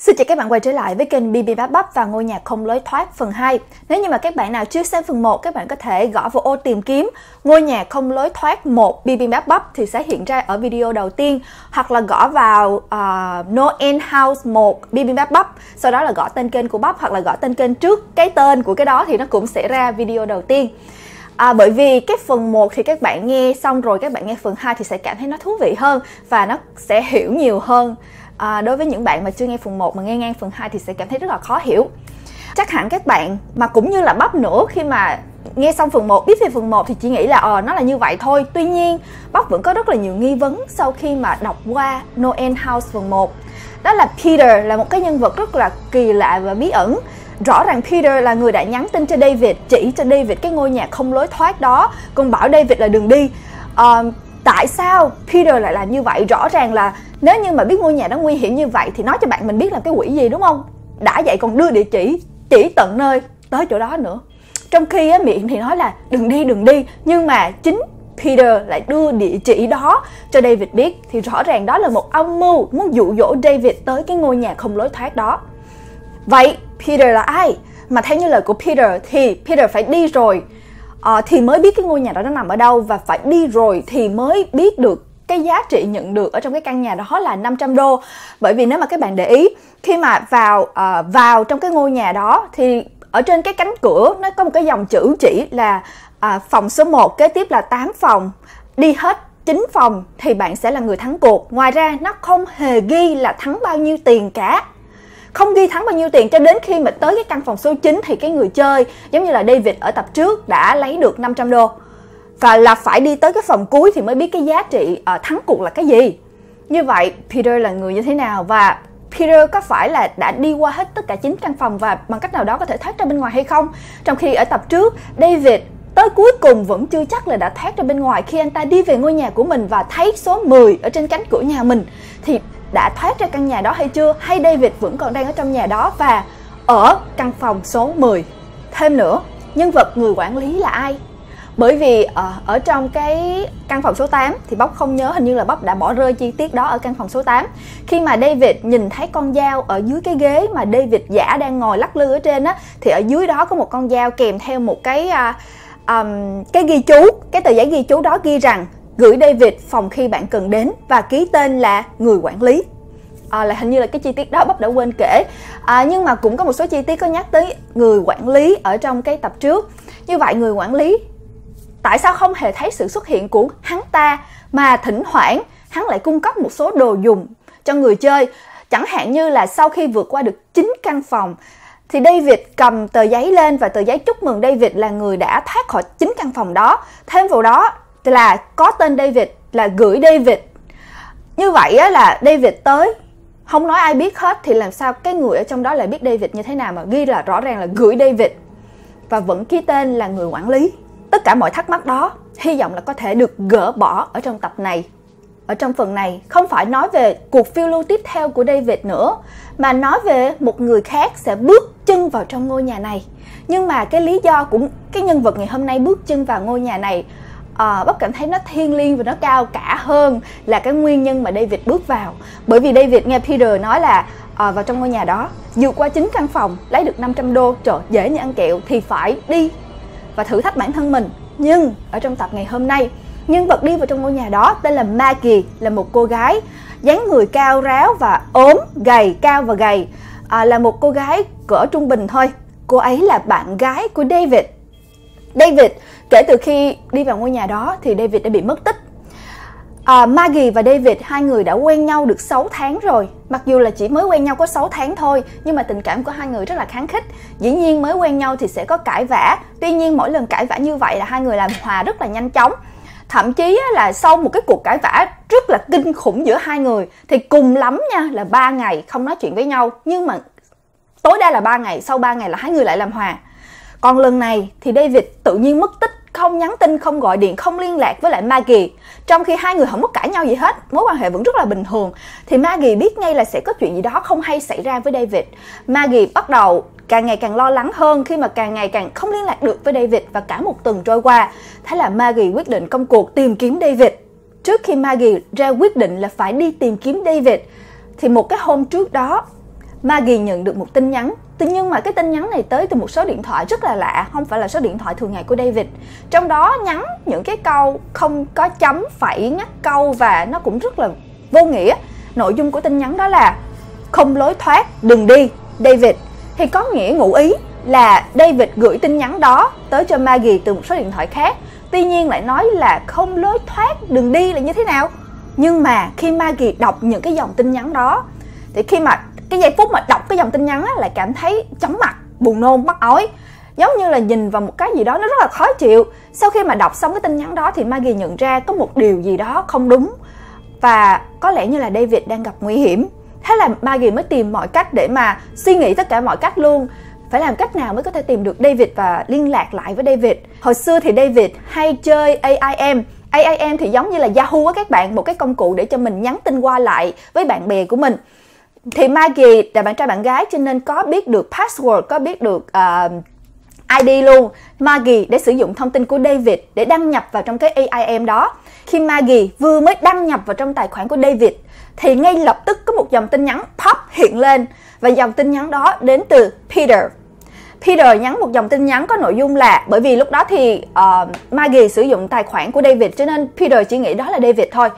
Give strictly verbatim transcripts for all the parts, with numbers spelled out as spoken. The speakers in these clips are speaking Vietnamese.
Xin chào các bạn quay trở lại với kênh Bibimbap Bắp và ngôi nhà không lối thoát phần hai. Nếu như mà các bạn nào chưa xem phần một, các bạn có thể gõ vào ô tìm kiếm ngôi nhà không lối thoát một Bibimbap Bắp thì sẽ hiện ra ở video đầu tiên, hoặc là gõ vào uh, No End House một Bibimbap Bắp, sau đó là gõ tên kênh của Bắp hoặc là gõ tên kênh trước cái tên của cái đó thì nó cũng sẽ ra video đầu tiên. À, bởi vì cái phần một thì các bạn nghe xong rồi các bạn nghe phần hai thì sẽ cảm thấy nó thú vị hơn và nó sẽ hiểu nhiều hơn. À, đối với những bạn mà chưa nghe phần một mà nghe ngang phần hai thì sẽ cảm thấy rất là khó hiểu. Chắc hẳn các bạn mà cũng như là Bắp nữa, khi mà nghe xong phần một, biết về phần một thì chỉ nghĩ là ờ, nó là như vậy thôi. Tuy nhiên Bắp vẫn có rất là nhiều nghi vấn sau khi mà đọc qua No End House phần một. Đó là Peter là một cái nhân vật rất là kỳ lạ và bí ẩn. Rõ ràng Peter là người đã nhắn tin cho David, chỉ cho David cái ngôi nhà không lối thoát đó, còn bảo David là đừng đi. à, Tại sao Peter lại làm như vậy? Rõ ràng là nếu như mà biết ngôi nhà đó nguy hiểm như vậy thì nói cho bạn mình biết là cái quỷ gì, đúng không? Đã vậy còn đưa địa chỉ chỉ tận nơi tới chỗ đó nữa. Trong khi á, miệng thì nói là đừng đi đừng đi, nhưng mà chính Peter lại đưa địa chỉ đó cho David biết. Thì rõ ràng đó là một âm mưu muốn dụ dỗ David tới cái ngôi nhà không lối thoát đó. Vậy Peter là ai? Mà theo như lời của Peter thì Peter phải đi rồi à, thì mới biết cái ngôi nhà đó nó nằm ở đâu, và phải đi rồi thì mới biết được cái giá trị nhận được ở trong cái căn nhà đó là năm trăm đô. Bởi vì nếu mà các bạn để ý, khi mà vào uh, vào trong cái ngôi nhà đó thì ở trên cái cánh cửa nó có một cái dòng chữ chỉ là uh, phòng số một, kế tiếp là tám phòng, đi hết chín phòng thì bạn sẽ là người thắng cuộc. Ngoài ra nó không hề ghi là thắng bao nhiêu tiền cả, không ghi thắng bao nhiêu tiền cho đến khi mà tới cái căn phòng số chín thì cái người chơi, giống như là David ở tập trước, đã lấy được năm trăm đô. Và là phải đi tới cái phòng cuối thì mới biết cái giá trị uh, thắng cuộc là cái gì. Như vậy Peter là người như thế nào? Và Peter có phải là đã đi qua hết tất cả chín căn phòng và bằng cách nào đó có thể thoát ra bên ngoài hay không? Trong khi ở tập trước, David tới cuối cùng vẫn chưa chắc là đã thoát ra bên ngoài. Khi anh ta đi về ngôi nhà của mình và thấy số mười ở trên cánh cửa nhà mình thì đã thoát ra căn nhà đó hay chưa? Hay David vẫn còn đang ở trong nhà đó và ở căn phòng số mười? Thêm nữa, nhân vật người quản lý là ai? Bởi vì ở trong cái căn phòng số tám thì Bắp không nhớ, hình như là Bắp đã bỏ rơi chi tiết đó ở căn phòng số tám. Khi mà David nhìn thấy con dao ở dưới cái ghế mà David giả đang ngồi lắc lư ở trên á, thì ở dưới đó có một con dao kèm theo một cái um, cái ghi chú. Cái tờ giấy ghi chú đó ghi rằng gửi David phòng khi bạn cần đến và ký tên là người quản lý. À, là hình như là cái chi tiết đó Bắp đã quên kể. à, Nhưng mà cũng có một số chi tiết có nhắc tới người quản lý ở trong cái tập trước. Như vậy người quản lý tại sao không hề thấy sự xuất hiện của hắn ta, mà thỉnh thoảng hắn lại cung cấp một số đồ dùng cho người chơi? Chẳng hạn như là sau khi vượt qua được chín căn phòng thì David cầm tờ giấy lên và tờ giấy chúc mừng David là người đã thoát khỏi chín căn phòng đó. Thêm vào đó là có tên David là gửi David. Như vậy là David tới không nói ai biết hết thì làm sao cái người ở trong đó lại biết David như thế nào, mà ghi là rõ ràng là gửi David và vẫn ký tên là người quản lý. Tất cả mọi thắc mắc đó hy vọng là có thể được gỡ bỏ ở trong tập này. Ở trong phần này không phải nói về cuộc phiêu lưu tiếp theo của David nữa, mà nói về một người khác sẽ bước chân vào trong ngôi nhà này. Nhưng mà cái lý do của cái nhân vật ngày hôm nay bước chân vào ngôi nhà này, à, Bắp cảm thấy nó thiêng liêng và nó cao cả hơn là cái nguyên nhân mà David bước vào. Bởi vì David nghe Peter nói là à, vào trong ngôi nhà đó, vượt qua chín căn phòng, lấy được năm trăm đô, trời, dễ như ăn kẹo, thì phải đi và thử thách bản thân mình. Nhưng ở trong tập ngày hôm nay, nhân vật đi vào trong ngôi nhà đó tên là Maggie, là một cô gái dáng người cao ráo và ốm, gầy, cao và gầy. à, Là một cô gái cỡ trung bình thôi. Cô ấy là bạn gái của David. David kể từ khi đi vào ngôi nhà đó thì David đã bị mất tích. à, Maggie và David hai người đã quen nhau được sáu tháng rồi. Mặc dù là chỉ mới quen nhau có sáu tháng thôi, nhưng mà tình cảm của hai người rất là kháng khích. Dĩ nhiên mới quen nhau thì sẽ có cãi vã. Tuy nhiên mỗi lần cãi vã như vậy là hai người làm hòa rất là nhanh chóng. Thậm chí là sau một cái cuộc cãi vã rất là kinh khủng giữa hai người thì cùng lắm nha là ba ngày không nói chuyện với nhau. Nhưng mà tối đa là ba ngày, sau ba ngày là hai người lại làm hòa. Còn lần này thì David tự nhiên mất tích, không nhắn tin, không gọi điện, không liên lạc với lại Maggie. Trong khi hai người không có cãi nhau gì hết, mối quan hệ vẫn rất là bình thường, thì Maggie biết ngay là sẽ có chuyện gì đó không hay xảy ra với David. Maggie bắt đầu càng ngày càng lo lắng hơn khi mà càng ngày càng không liên lạc được với David. Và cả một tuần trôi qua, thế là Maggie quyết định công cuộc tìm kiếm David. Trước khi Maggie ra quyết định là phải đi tìm kiếm David, thì một cái hôm trước đó, Maggie nhận được một tin nhắn. Tuy nhiên mà cái tin nhắn này tới từ một số điện thoại rất là lạ, không phải là số điện thoại thường ngày của David. Trong đó nhắn những cái câu không có chấm phẩy ngắt câu và nó cũng rất là vô nghĩa. Nội dung của tin nhắn đó là không lối thoát, đừng đi, David. Thì có nghĩa ngụ ý là David gửi tin nhắn đó tới cho Maggie từ một số điện thoại khác. Tuy nhiên lại nói là không lối thoát, đừng đi là như thế nào. Nhưng mà khi Maggie đọc những cái dòng tin nhắn đó, thì khi mà cái giây phút mà đọc cái dòng tin nhắn á, lại cảm thấy chóng mặt, buồn nôn, mắc ói, giống như là nhìn vào một cái gì đó nó rất là khó chịu. Sau khi mà đọc xong cái tin nhắn đó thì Maggie nhận ra có một điều gì đó không đúng và có lẽ như là David đang gặp nguy hiểm. Thế là Maggie mới tìm mọi cách để mà suy nghĩ tất cả mọi cách luôn. Phải làm cách nào mới có thể tìm được David và liên lạc lại với David. Hồi xưa thì David hay chơi A I M. A I M thì giống như là Yahoo á các bạn, một cái công cụ để cho mình nhắn tin qua lại với bạn bè của mình. Thì Maggie là bạn trai bạn gái cho nên có biết được password, có biết được uh, I D luôn. Maggie để sử dụng thông tin của David để đăng nhập vào trong cái A I M đó. Khi Maggie vừa mới đăng nhập vào trong tài khoản của David thì ngay lập tức có một dòng tin nhắn pop hiện lên. Và dòng tin nhắn đó đến từ Peter. Peter nhắn một dòng tin nhắn có nội dung là, bởi vì lúc đó thì uh, Maggie sử dụng tài khoản của David cho nên Peter chỉ nghĩ đó là David thôi.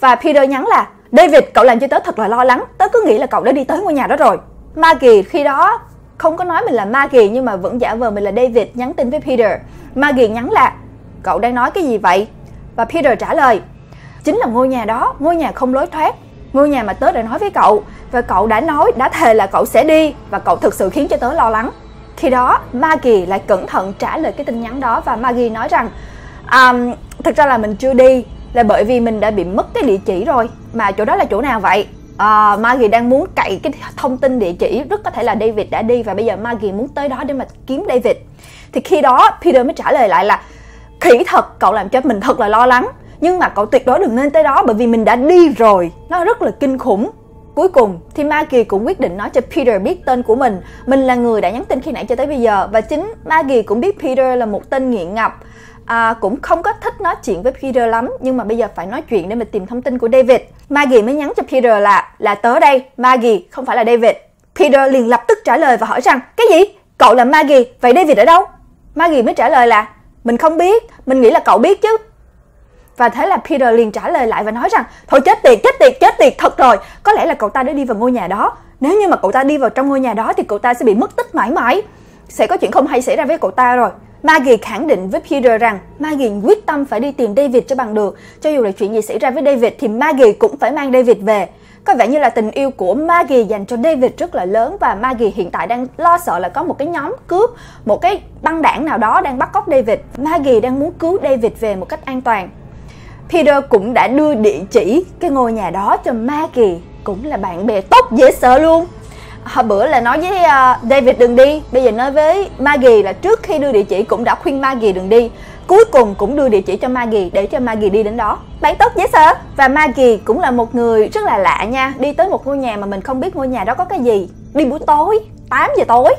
Và Peter nhắn là: David, cậu làm cho tớ thật là lo lắng, tớ cứ nghĩ là cậu đã đi tới ngôi nhà đó rồi. Maggie khi đó không có nói mình là Maggie nhưng mà vẫn giả vờ mình là David, nhắn tin với Peter. Maggie nhắn là: cậu đang nói cái gì vậy? Và Peter trả lời: chính là ngôi nhà đó, ngôi nhà không lối thoát, ngôi nhà mà tớ đã nói với cậu. Và cậu đã nói, đã thề là cậu sẽ đi, và cậu thực sự khiến cho tớ lo lắng. Khi đó Maggie lại cẩn thận trả lời cái tin nhắn đó. Và Maggie nói rằng um, thực ra là mình chưa đi, là bởi vì mình đã bị mất cái địa chỉ rồi. Mà chỗ đó là chỗ nào vậy? À, Maggie đang muốn cậy cái thông tin địa chỉ, rất có thể là David đã đi và bây giờ Maggie muốn tới đó để mà kiếm David. Thì khi đó Peter mới trả lời lại là: khỉ thật, cậu làm cho mình thật là lo lắng, nhưng mà cậu tuyệt đối đừng nên tới đó bởi vì mình đã đi rồi. Nó rất là kinh khủng. Cuối cùng thì Maggie cũng quyết định nói cho Peter biết tên của mình. Mình là người đã nhắn tin khi nãy cho tới bây giờ. Và chính Maggie cũng biết Peter là một tên nghiện ngập, à, cũng không có thích nói chuyện với Peter lắm. Nhưng mà bây giờ phải nói chuyện để mình tìm thông tin của David. Maggie mới nhắn cho Peter là Là tớ đây, Maggie, không phải là David. Peter liền lập tức trả lời và hỏi rằng: cái gì? Cậu là Maggie, vậy David ở đâu? Maggie mới trả lời là: mình không biết, mình nghĩ là cậu biết chứ. Và thế là Peter liền trả lời lại và nói rằng: thôi chết tiệt, chết tiệt, chết tiệt thật rồi. Có lẽ là cậu ta đã đi vào ngôi nhà đó. Nếu như mà cậu ta đi vào trong ngôi nhà đó thì cậu ta sẽ bị mất tích mãi mãi. Sẽ có chuyện không hay xảy ra với cậu ta rồi. Maggie khẳng định với Peter rằng Maggie quyết tâm phải đi tìm David cho bằng được. Cho dù là chuyện gì xảy ra với David thì Maggie cũng phải mang David về. Có vẻ như là tình yêu của Maggie dành cho David rất là lớn. Và Maggie hiện tại đang lo sợ là có một cái nhóm cướp, một cái băng đảng nào đó đang bắt cóc David. Maggie đang muốn cứu David về một cách an toàn. Peter cũng đã đưa địa chỉ cái ngôi nhà đó cho Maggie, cũng là bạn bè tốt dễ sợ luôn. Hồi bữa là nói với uh, David đừng đi, bây giờ nói với Maggie là trước khi đưa địa chỉ cũng đã khuyên Maggie đừng đi. Cuối cùng cũng đưa địa chỉ cho Maggie để cho Maggie đi đến đó. Bạn tốt dễ sợ. Và Maggie cũng là một người rất là lạ nha, đi tới một ngôi nhà mà mình không biết ngôi nhà đó có cái gì. Đi buổi tối, tám giờ tối.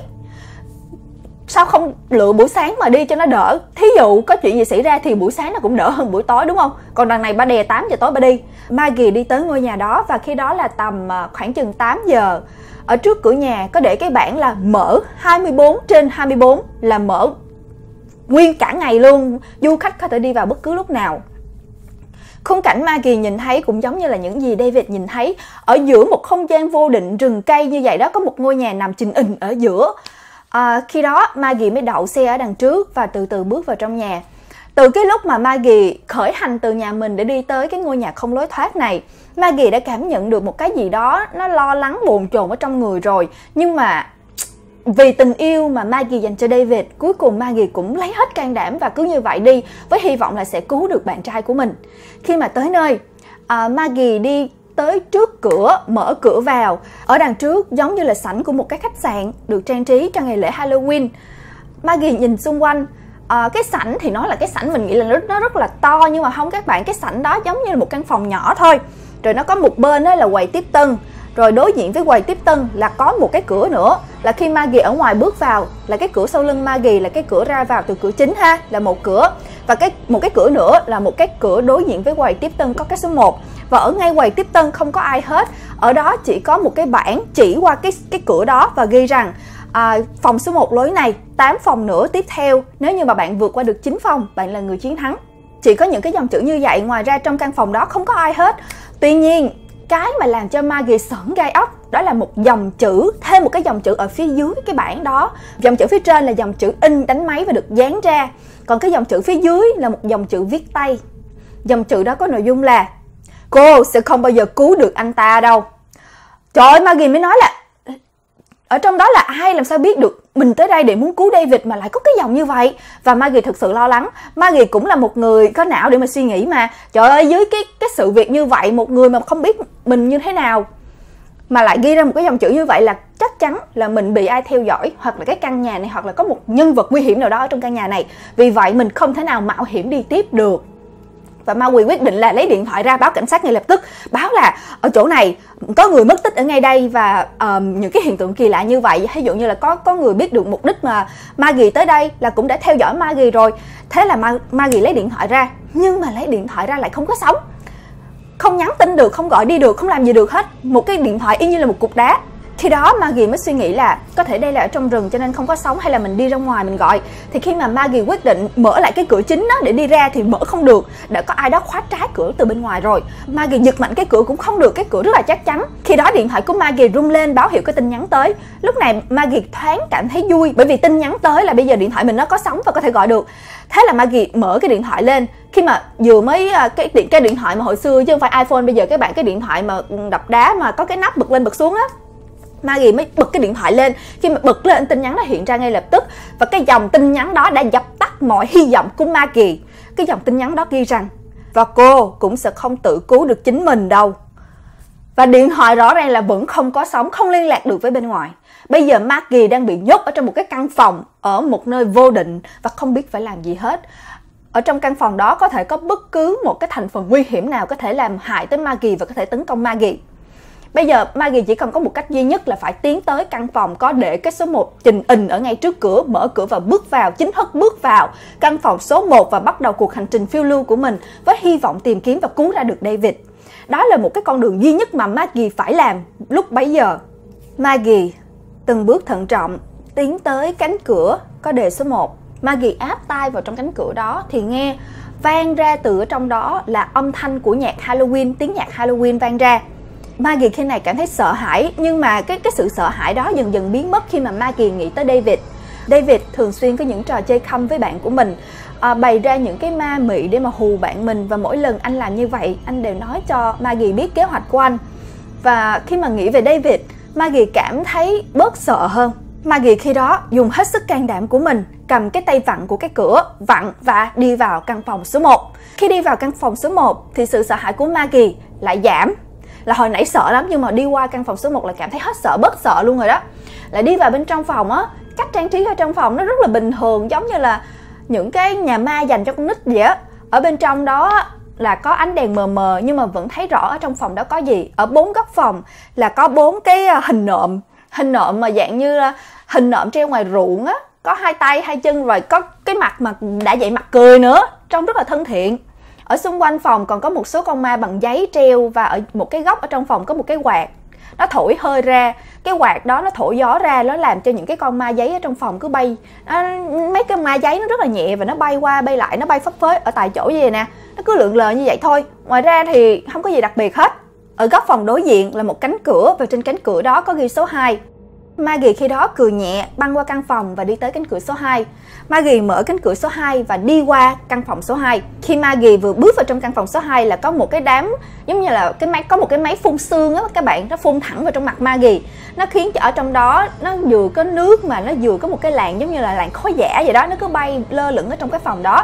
Sao không lựa buổi sáng mà đi cho nó đỡ? Thí dụ có chuyện gì xảy ra thì buổi sáng nó cũng đỡ hơn buổi tối đúng không? Còn đằng này ba đè tám giờ tối ba đi. Maggie đi tới ngôi nhà đó và khi đó là tầm khoảng chừng tám giờ. Ở trước cửa nhà có để cái bảng là mở hai mươi bốn trên hai mươi bốn, là mở nguyên cả ngày luôn. Du khách có thể đi vào bất cứ lúc nào. Khung cảnh Maggie nhìn thấy cũng giống như là những gì David nhìn thấy. Ở giữa một không gian vô định rừng cây như vậy đó có một ngôi nhà nằm trình ình ở giữa. À, khi đó Maggie mới đậu xe ở đằng trước và từ từ bước vào trong nhà. Từ cái lúc mà Maggie khởi hành từ nhà mình để đi tới cái ngôi nhà không lối thoát này, Maggie đã cảm nhận được một cái gì đó nó lo lắng bồn chồn ở trong người rồi. Nhưng mà vì tình yêu mà Maggie dành cho David, cuối cùng Maggie cũng lấy hết can đảm và cứ như vậy đi với hy vọng là sẽ cứu được bạn trai của mình. Khi mà tới nơi, à, Maggie đi tới trước cửa, mở cửa vào. Ở đằng trước giống như là sảnh của một cái khách sạn được trang trí cho ngày lễ Halloween. Maggie nhìn xung quanh, à, cái sảnh thì nó là cái sảnh mình nghĩ là nó rất là to nhưng mà không các bạn, cái sảnh đó giống như là một căn phòng nhỏ thôi. Rồi nó có một bên đó là quầy tiếp tân, rồi đối diện với quầy tiếp tân là có một cái cửa nữa, là khi Maggie ở ngoài bước vào là cái cửa sau lưng Maggie là cái cửa ra vào từ cửa chính ha, là một cửa. Và cái một cái cửa nữa là một cái cửa đối diện với quầy tiếp tân có cái số một. và ở ngay quầy tiếp tân không có ai hết. Ở đó chỉ có một cái bảng chỉ qua cái, cái cửa đó và ghi rằng à, phòng số một lối này, tám phòng nữa tiếp theo. Nếu như mà bạn vượt qua được chín phòng, bạn là người chiến thắng. Chỉ có những cái dòng chữ như vậy, ngoài ra trong căn phòng đó không có ai hết. Tuy nhiên, cái mà làm cho Maggie sởn gai ốc đó là một dòng chữ, thêm một cái dòng chữ ở phía dưới cái bảng đó. Dòng chữ phía trên là dòng chữ in đánh máy và được dán ra, còn cái dòng chữ phía dưới là một dòng chữ viết tay. Dòng chữ đó có nội dung là cô sẽ không bao giờ cứu được anh ta đâu. Trời ơi, Maggie mới nói là ở trong đó là ai làm sao biết được mình tới đây để muốn cứu David mà lại có cái dòng như vậy. Và Maggie thực sự lo lắng. Maggie cũng là một người có não để mà suy nghĩ mà. Trời ơi, dưới cái, cái sự việc như vậy, một người mà không biết mình như thế nào mà lại ghi ra một cái dòng chữ như vậy là chắc chắn là mình bị ai theo dõi, hoặc là cái căn nhà này, hoặc là có một nhân vật nguy hiểm nào đó ở trong căn nhà này. Vì vậy mình không thể nào mạo hiểm đi tiếp được. Và Maggie quyết định là lấy điện thoại ra báo cảnh sát ngay lập tức, báo là ở chỗ này có người mất tích ở ngay đây, và um, những cái hiện tượng kỳ lạ như vậy. Ví dụ như là có có người biết được mục đích mà Maggie tới đây là cũng đã theo dõi Maggie rồi. Thế là Maggie lấy điện thoại ra, nhưng mà lấy điện thoại ra lại không có sóng, không nhắn tin được, không gọi đi được, không làm gì được hết. Một cái điện thoại y như là một cục đá. Khi đó Maggie mới suy nghĩ là có thể đây là ở trong rừng cho nên không có sóng, hay là mình đi ra ngoài mình gọi. Thì khi mà Maggie quyết định mở lại cái cửa chính đó để đi ra thì mở không được, đã có ai đó khóa trái cửa từ bên ngoài rồi. Maggie giật mạnh cái cửa cũng không được, cái cửa rất là chắc chắn. Khi đó điện thoại của Maggie rung lên báo hiệu cái tin nhắn tới. Lúc này Maggie thoáng cảm thấy vui, bởi vì tin nhắn tới là bây giờ điện thoại mình nó có sóng và có thể gọi được. Thế là Maggie mở cái điện thoại lên. Khi mà vừa mới cái điện cái điện thoại mà hồi xưa chứ không phải iPhone bây giờ các bạn, cái điện thoại mà đập đá mà có cái nắp bật lên bật xuống á, Maggie mới bật cái điện thoại lên. Khi mà bật lên tin nhắn nó hiện ra ngay lập tức, và cái dòng tin nhắn đó đã dập tắt mọi hy vọng của Maggie. Cái dòng tin nhắn đó ghi rằng và cô cũng sẽ không tự cứu được chính mình đâu. Và điện thoại rõ ràng là vẫn không có sóng, không liên lạc được với bên ngoài. Bây giờ Maggie đang bị nhốt ở trong một cái căn phòng, ở một nơi vô định và không biết phải làm gì hết. Ở trong căn phòng đó có thể có bất cứ một cái thành phần nguy hiểm nào có thể làm hại tới Maggie và có thể tấn công Maggie. Bây giờ Maggie chỉ cần có một cách duy nhất là phải tiến tới căn phòng có để cái số một trình ình ở ngay trước cửa, mở cửa và bước vào, chính thức bước vào căn phòng số một và bắt đầu cuộc hành trình phiêu lưu của mình với hy vọng tìm kiếm và cứu ra được David. Đó là một cái con đường duy nhất mà Maggie phải làm lúc bấy giờ. Maggie từng bước thận trọng tiến tới cánh cửa có đề số một. Maggie áp tai vào trong cánh cửa đó thì nghe vang ra từ ở trong đó là âm thanh của nhạc Halloween, tiếng nhạc Halloween vang ra. Maggie khi này cảm thấy sợ hãi, nhưng mà cái cái sự sợ hãi đó dần dần biến mất khi mà Maggie nghĩ tới David. David thường xuyên có những trò chơi khăm với bạn của mình, à, bày ra những cái ma mị để mà hù bạn mình, và mỗi lần anh làm như vậy, anh đều nói cho Maggie biết kế hoạch của anh. Và khi mà nghĩ về David, Maggie cảm thấy bớt sợ hơn. Maggie khi đó dùng hết sức can đảm của mình, cầm cái tay vặn của cái cửa, vặn và đi vào căn phòng số một. Khi đi vào căn phòng số một thì sự sợ hãi của Maggie lại giảm. Là hồi nãy sợ lắm nhưng mà đi qua căn phòng số một là cảm thấy hết sợ, bớt sợ luôn rồi đó. Là đi vào bên trong phòng á, cách trang trí ở trong phòng nó rất là bình thường, giống như là những cái nhà ma dành cho con nít vậy á. Ở bên trong đó là có ánh đèn mờ mờ nhưng mà vẫn thấy rõ ở trong phòng đó có gì. Ở bốn góc phòng là có bốn cái hình nộm, hình nộm mà dạng như là hình nộm treo ngoài ruộng á, có hai tay, hai chân, rồi có cái mặt mà đã dậy mặt cười nữa, trông rất là thân thiện. Ở xung quanh phòng còn có một số con ma bằng giấy treo, và ở một cái góc ở trong phòng có một cái quạt. Nó thổi hơi ra, cái quạt đó nó thổi gió ra, nó làm cho những cái con ma giấy ở trong phòng cứ bay. Nó, mấy cái ma giấy nó rất là nhẹ và nó bay qua bay lại, nó bay phấp phới ở tại chỗ như vậy nè. Nó cứ lượn lờ như vậy thôi, ngoài ra thì không có gì đặc biệt hết. Ở góc phòng đối diện là một cánh cửa, và trên cánh cửa đó có ghi số hai. Maggie khi đó cười nhẹ, băng qua căn phòng và đi tới cánh cửa số hai. Maggie mở cánh cửa số hai và đi qua căn phòng số hai. Khi Maggie vừa bước vào trong căn phòng số hai là có một cái đám, giống như là cái máy, có một cái máy phun sương á các bạn, nó phun thẳng vào trong mặt Maggie. Nó khiến cho ở trong đó nó vừa có nước mà nó vừa có một cái làn giống như là làn khói giả vậy đó, nó cứ bay lơ lửng ở trong cái phòng đó.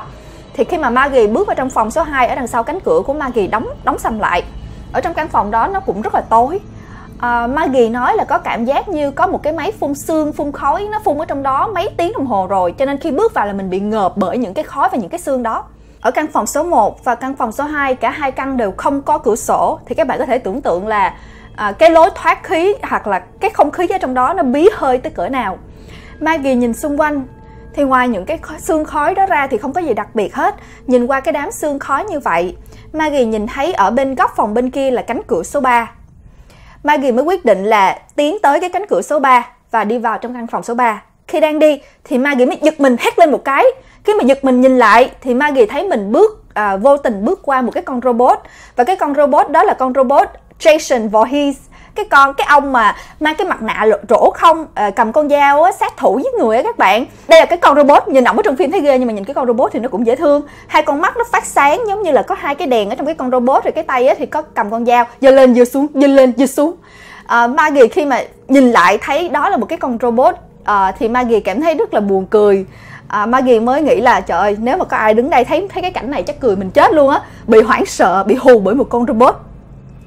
Thì khi mà Maggie bước vào trong phòng số hai, ở đằng sau cánh cửa của Maggie đóng đóng sầm lại. Ở trong căn phòng đó nó cũng rất là tối. Uh, Maggie nói là có cảm giác như có một cái máy phun sương, phun khói, nó phun ở trong đó mấy tiếng đồng hồ rồi, cho nên khi bước vào là mình bị ngợp bởi những cái khói và những cái sương đó. Ở căn phòng số một và căn phòng số hai, cả hai căn đều không có cửa sổ. Thì các bạn có thể tưởng tượng là uh, cái lối thoát khí hoặc là cái không khí ở trong đó nó bí hơi tới cỡ nào. Maggie nhìn xung quanh thì ngoài những cái sương khói đó ra thì không có gì đặc biệt hết. Nhìn qua cái đám sương khói như vậy, Maggie nhìn thấy ở bên góc phòng bên kia là cánh cửa số ba. Maggie mới quyết định là tiến tới cái cánh cửa số ba và đi vào trong căn phòng số ba. Khi đang đi thì Maggie mới giật mình hét lên một cái. Khi mà giật mình nhìn lại thì Maggie thấy mình bước à, vô tình bước qua một cái con robot. Và cái con robot đó là con robot Jason Voorhees. Cái con, cái ông mà mang cái mặt nạ rổ không, à, cầm con dao á, sát thủ giết người á các bạn. Đây là cái con robot, nhìn ổng ở trong phim thấy ghê nhưng mà nhìn cái con robot thì nó cũng dễ thương. Hai con mắt nó phát sáng giống như là có hai cái đèn ở trong cái con robot, rồi cái tay á, thì có cầm con dao, giơ lên giơ xuống, giơ lên giơ xuống. À, Maggie khi mà nhìn lại thấy đó là một cái con robot à, thì Maggie cảm thấy rất là buồn cười. À, Maggie mới nghĩ là trời ơi, nếu mà có ai đứng đây thấy thấy cái cảnh này chắc cười mình chết luôn á, bị hoảng sợ, bị hù bởi một con robot.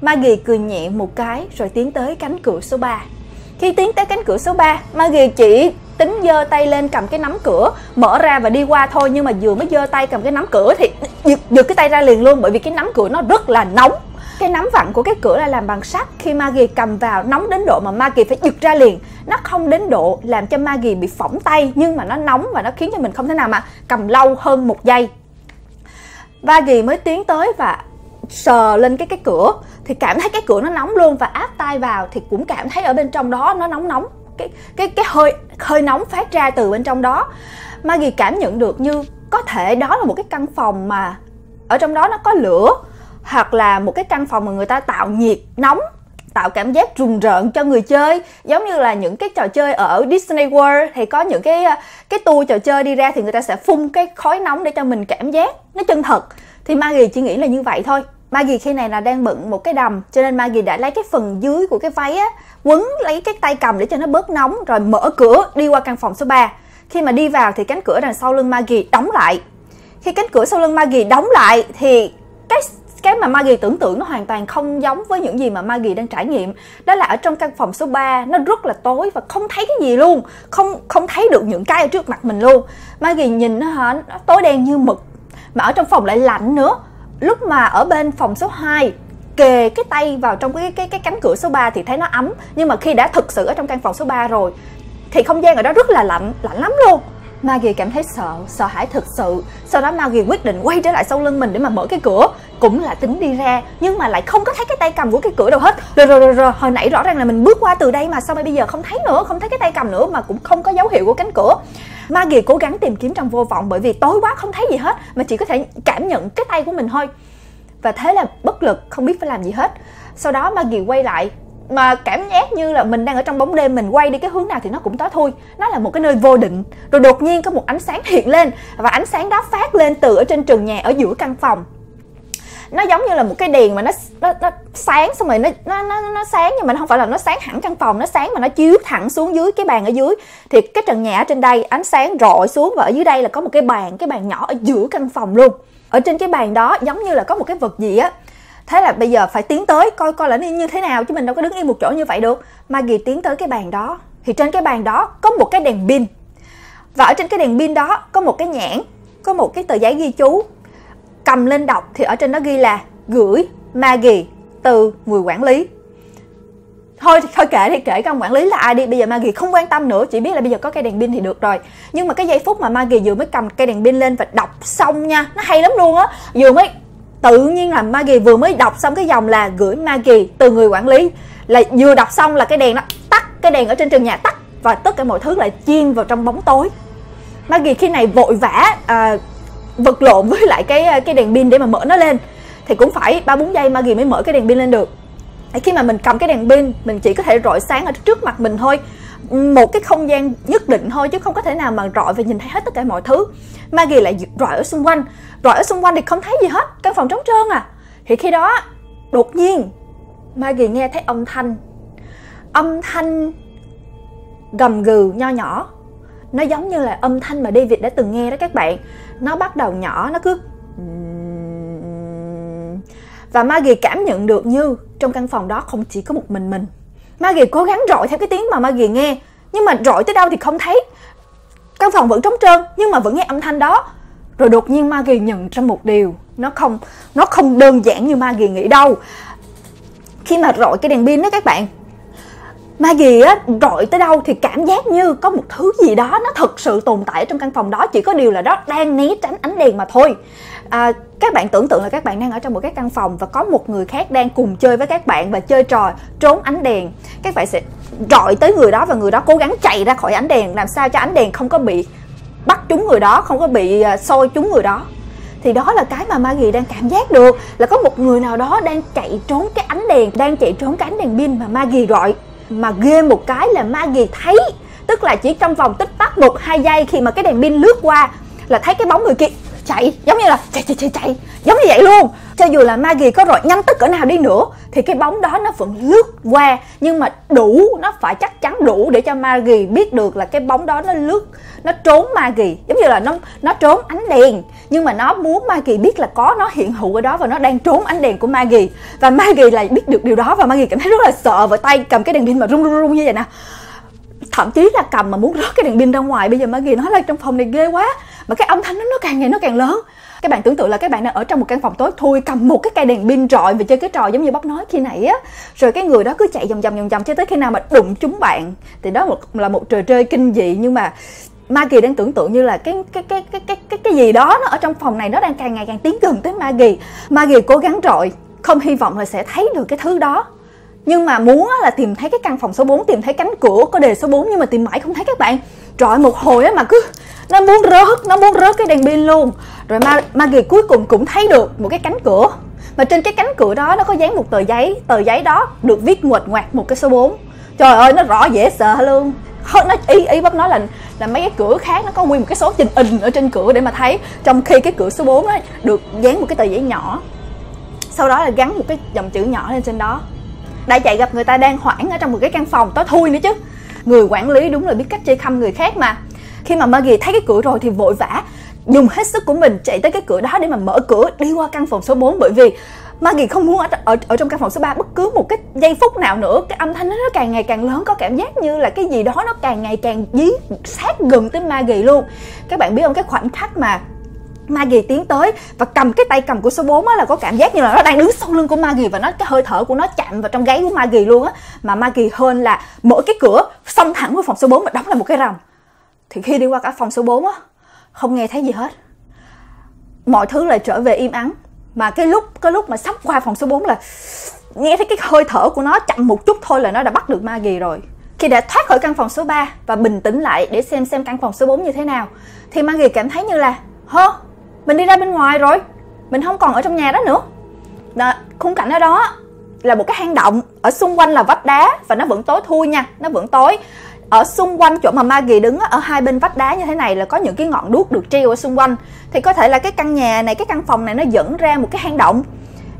Maggie cười nhẹ một cái rồi tiến tới cánh cửa số ba. Khi tiến tới cánh cửa số ba, Maggie chỉ tính giơ tay lên cầm cái nắm cửa, mở ra và đi qua thôi. Nhưng mà vừa mới giơ tay cầm cái nắm cửa thì giật, giật cái tay ra liền luôn, bởi vì cái nắm cửa nó rất là nóng. Cái nắm vặn của cái cửa là làm bằng sắt, khi Maggie cầm vào nóng đến độ mà Maggie phải giật ra liền. Nó không đến độ làm cho Maggie bị phỏng tay, nhưng mà nó nóng và nó khiến cho mình không thể nào mà cầm lâu hơn một giây. Maggie mới tiến tới và sờ lên cái cái cửa thì cảm thấy cái cửa nó nóng luôn, và áp tay vào thì cũng cảm thấy ở bên trong đó nó nóng nóng, cái cái cái hơi hơi nóng phát ra từ bên trong đó. Maggie cảm nhận được như có thể đó là một cái căn phòng mà ở trong đó nó có lửa, hoặc là một cái căn phòng mà người ta tạo nhiệt nóng, tạo cảm giác rùng rợn cho người chơi, giống như là những cái trò chơi ở Disney World thì có những cái cái tour trò chơi đi ra thì người ta sẽ phun cái khói nóng để cho mình cảm giác nó chân thật. Thì Maggie chỉ nghĩ là như vậy thôi. Maggie khi này là đang bận một cái đầm, cho nên Maggie đã lấy cái phần dưới của cái váy á, quấn lấy cái tay cầm để cho nó bớt nóng, rồi mở cửa đi qua căn phòng số ba. Khi mà đi vào thì cánh cửa đằng sau lưng Maggie đóng lại. Khi cánh cửa sau lưng Maggie đóng lại thì cái cái mà Maggie tưởng tượng nó hoàn toàn không giống với những gì mà Maggie đang trải nghiệm. Đó là ở trong căn phòng số ba nó rất là tối và không thấy cái gì luôn, không không thấy được những cái ở trước mặt mình luôn. Maggie nhìn nó, hả, nó tối đen như mực, mà ở trong phòng lại lạnh nữa. Lúc mà ở bên phòng số hai kề cái tay vào trong cái cái cái cánh cửa số ba thì thấy nó ấm, nhưng mà khi đã thực sự ở trong căn phòng số ba rồi thì không gian ở đó rất là lạnh, lạnh lắm luôn. Maggie cảm thấy sợ, sợ hãi thực sự. Sau đó Maggie quyết định quay trở lại sau lưng mình để mà mở cái cửa, cũng là tính đi ra, nhưng mà lại không có thấy cái tay cầm của cái cửa đâu hết. Rồi rồi rồi, rồi. Hồi nãy rõ ràng là mình bước qua từ đây mà sao mà bây giờ không thấy nữa, không thấy cái tay cầm nữa, mà cũng không có dấu hiệu của cánh cửa. Maggie cố gắng tìm kiếm trong vô vọng, bởi vì tối quá không thấy gì hết mà chỉ có thể cảm nhận cái tay của mình thôi. Và thế là bất lực, không biết phải làm gì hết. Sau đó Maggie quay lại, mà cảm giác như là mình đang ở trong bóng đêm, mình quay đi cái hướng nào thì nó cũng tối thui. Nó là một cái nơi vô định. Rồi đột nhiên có một ánh sáng hiện lên, và ánh sáng đó phát lên từ ở trên trần nhà ở giữa căn phòng. Nó giống như là một cái đèn mà nó nó, nó sáng, xong rồi nó, nó nó nó sáng, nhưng mà nó không phải là nó sáng hẳn căn phòng, nó sáng mà nó chiếu thẳng xuống dưới cái bàn ở dưới. Thì cái trần nhà ở trên đây ánh sáng rọi xuống, và ở dưới đây là có một cái bàn, cái bàn nhỏ ở giữa căn phòng luôn. Ở trên cái bàn đó giống như là có một cái vật gì á. Thế là bây giờ phải tiến tới coi coi là nó như thế nào, chứ mình đâu có đứng yên một chỗ như vậy được. Maggie tiến tới cái bàn đó, thì trên cái bàn đó có một cái đèn pin. Và ở trên cái đèn pin đó có một cái nhãn, có một cái tờ giấy ghi chú. Cầm lên đọc thì ở trên đó ghi là gửi Maggie từ người quản lý. Thôi thôi kệ thì kể cái ông quản lý là ai đi, bây giờ Maggie không quan tâm nữa, chỉ biết là bây giờ có cây đèn pin thì được rồi. Nhưng mà cái giây phút mà Maggie vừa mới cầm cây đèn pin lên và đọc xong nha, nó hay lắm luôn á. Vừa mới tự nhiên là Maggie vừa mới đọc xong cái dòng là gửi Maggie từ người quản lý, là vừa đọc xong là cái đèn nó tắt, cái đèn ở trên trần nhà tắt, và tất cả mọi thứ lại chiên vào trong bóng tối. Maggie khi này vội vã à, vật lộn với lại cái cái đèn pin để mà mở nó lên, thì cũng phải ba bốn giây Maggie mới mở cái đèn pin lên được. Khi mà mình cầm cái đèn pin, mình chỉ có thể rọi sáng ở trước mặt mình thôi, một cái không gian nhất định thôi, chứ không có thể nào mà rọi và nhìn thấy hết tất cả mọi thứ. Maggie lại rọi ở xung quanh, rọi ở xung quanh thì không thấy gì hết, căn phòng trống trơn à. Thì khi đó đột nhiên Maggie nghe thấy âm thanh, âm thanh gầm gừ nho nhỏ. Nó giống như là âm thanh mà David đã từng nghe đó các bạn. Nó bắt đầu nhỏ, nó cứ... Và Maggie cảm nhận được như trong căn phòng đó không chỉ có một mình mình. Maggie cố gắng rọi theo cái tiếng mà Maggie nghe, nhưng mà rọi tới đâu thì không thấy. Căn phòng vẫn trống trơn, nhưng mà vẫn nghe âm thanh đó. Rồi đột nhiên Maggie nhận ra một điều, Nó không nó không đơn giản như Maggie nghĩ đâu. Khi mà rọi cái đèn pin đó các bạn, Maggie á, rọi tới đâu thì cảm giác như có một thứ gì đó nó thực sự tồn tại ở trong căn phòng đó, chỉ có điều là nó đang né tránh ánh đèn mà thôi. à, các bạn tưởng tượng là các bạn đang ở trong một cái căn phòng và có một người khác đang cùng chơi với các bạn và chơi trò trốn ánh đèn. Các bạn sẽ rọi tới người đó và người đó cố gắng chạy ra khỏi ánh đèn, làm sao cho ánh đèn không có bị bắt trúng người đó, không có bị soi trúng người đó. Thì đó là cái mà Maggie đang cảm giác được, là có một người nào đó đang chạy trốn cái ánh đèn, đang chạy trốn cái ánh đèn pin mà Maggie gọi. Mà ghê một cái là Maggie thấy, tức là chỉ trong vòng tích tắc một hai giây khi mà cái đèn pin lướt qua là thấy cái bóng người kia chạy, giống như là chạy chạy chạy chạy, giống như vậy luôn. Cho dù là Maggie có rồi nhanh tức cỡ nào đi nữa thì cái bóng đó nó vẫn lướt qua, nhưng mà đủ, nó phải chắc chắn đủ để cho Maggie biết được là cái bóng đó nó lướt, nó trốn Maggie, giống như là nó nó trốn ánh đèn, nhưng mà nó muốn Maggie biết là có nó hiện hữu ở đó và nó đang trốn ánh đèn của Maggie. Và Maggie là biết được điều đó và Maggie cảm thấy rất là sợ, và tay cầm cái đèn pin mà run run run như vậy nè. Thậm chí là cầm mà muốn rớt cái đèn pin ra ngoài. Bây giờ Maggie nói là trong phòng này ghê quá, mà cái âm thanh nó, nó càng ngày nó càng lớn. Các bạn tưởng tượng là các bạn đang ở trong một căn phòng tối thui, cầm một cái cây đèn pin rọi và chơi cái trò giống như Bắp nói khi nãy á. Rồi cái người đó cứ chạy vòng vòng vòng vòng cho tới khi nào mà đụng trúng bạn. Thì đó là một trò chơi kinh dị, nhưng mà Maggie đang tưởng tượng như là cái cái cái cái cái cái, cái gì đó nó ở trong phòng này nó đang càng ngày càng tiến gần tới Maggie. Maggie cố gắng rọi, không hy vọng là sẽ thấy được cái thứ đó. Nhưng mà muốn là tìm thấy cái căn phòng số bốn, tìm thấy cánh cửa có đề số bốn, nhưng mà tìm mãi không thấy các bạn. Rồi một hồi á mà cứ nó muốn rớt, nó muốn rớt cái đèn pin luôn. Rồi Maggie cuối cùng cũng thấy được một cái cánh cửa. Mà trên cái cánh cửa đó nó có dán một tờ giấy, tờ giấy đó được viết nguệch ngoạc một cái số bốn. Trời ơi nó rõ dễ sợ luôn. Nó ý ý Bắp nói là là mấy cái cửa khác nó có nguyên một cái số trình in ở trên cửa để mà thấy, trong khi cái cửa số bốn á được dán một cái tờ giấy nhỏ. Sau đó là gắn một cái dòng chữ nhỏ lên trên đó. Đã chạy gặp người ta đang hoảng ở trong một cái căn phòng tối thui nữa chứ. Người quản lý đúng là biết cách chơi khăm người khác mà. Khi mà Maggie thấy cái cửa rồi thì vội vã dùng hết sức của mình chạy tới cái cửa đó để mà mở cửa đi qua căn phòng số bốn, bởi vì Maggie không muốn ở, ở, ở trong căn phòng số ba bất cứ một cái giây phút nào nữa. Cái âm thanh nó càng ngày càng lớn, có cảm giác như là cái gì đó nó càng ngày càng dí sát gần tới Maggie luôn. Các bạn biết không, cái khoảnh khắc mà Maggie tiến tới và cầm cái tay cầm của số bốn á là có cảm giác như là nó đang đứng sau lưng của Maggie, và nó cái hơi thở của nó chạm vào trong gáy của Maggie luôn á. Mà Maggie hơn là mở cái cửa xông thẳng vào phòng số bốn và đóng lại một cái rầm. Thì khi đi qua cả phòng số bốn á, không nghe thấy gì hết. Mọi thứ lại trở về im ắng. Mà cái lúc cái lúc mà sắp qua phòng số bốn là nghe thấy cái hơi thở của nó chậm một chút thôi là nó đã bắt được Maggie rồi. Khi đã thoát khỏi căn phòng số ba và bình tĩnh lại để xem xem căn phòng số bốn như thế nào, thì Maggie cảm thấy như là hơ, mình đi ra bên ngoài rồi, mình không còn ở trong nhà đó nữa. Đó, khung cảnh ở đó là một cái hang động, ở xung quanh là vách đá và nó vẫn tối thui nha, nó vẫn tối. Ở xung quanh chỗ mà Maggie đứng ở hai bên vách đá như thế này là có những cái ngọn đuốc được treo ở xung quanh. Thì có thể là cái căn nhà này, cái căn phòng này nó dẫn ra một cái hang động.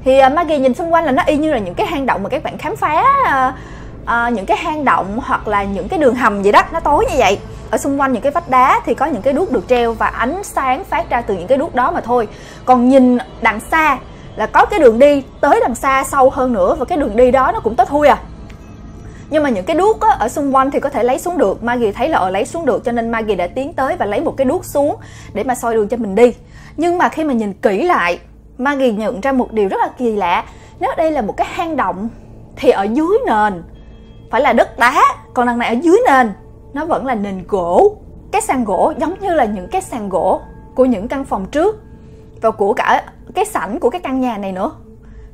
Thì Maggie nhìn xung quanh là nó y như là những cái hang động mà các bạn khám phá, à, à, những cái hang động hoặc là những cái đường hầm vậy đó, nó tối như vậy. Ở xung quanh những cái vách đá thì có những cái đuốc được treo và ánh sáng phát ra từ những cái đuốc đó mà thôi. Còn nhìn đằng xa là có cái đường đi tới đằng xa sâu hơn nữa, và cái đường đi đó nó cũng tối thui à. Nhưng mà những cái đuốc á, ở xung quanh thì có thể lấy xuống được. Maggie thấy là ở lấy xuống được cho nên Maggie đã tiến tới và lấy một cái đuốc xuống để mà soi đường cho mình đi. Nhưng mà khi mà nhìn kỹ lại, Maggie nhận ra một điều rất là kỳ lạ. Nếu đây là một cái hang động thì ở dưới nền phải là đất đá, còn đằng này ở dưới nền nó vẫn là nền gỗ. Cái sàn gỗ giống như là những cái sàn gỗ của những căn phòng trước và của cả cái sảnh của cái căn nhà này nữa.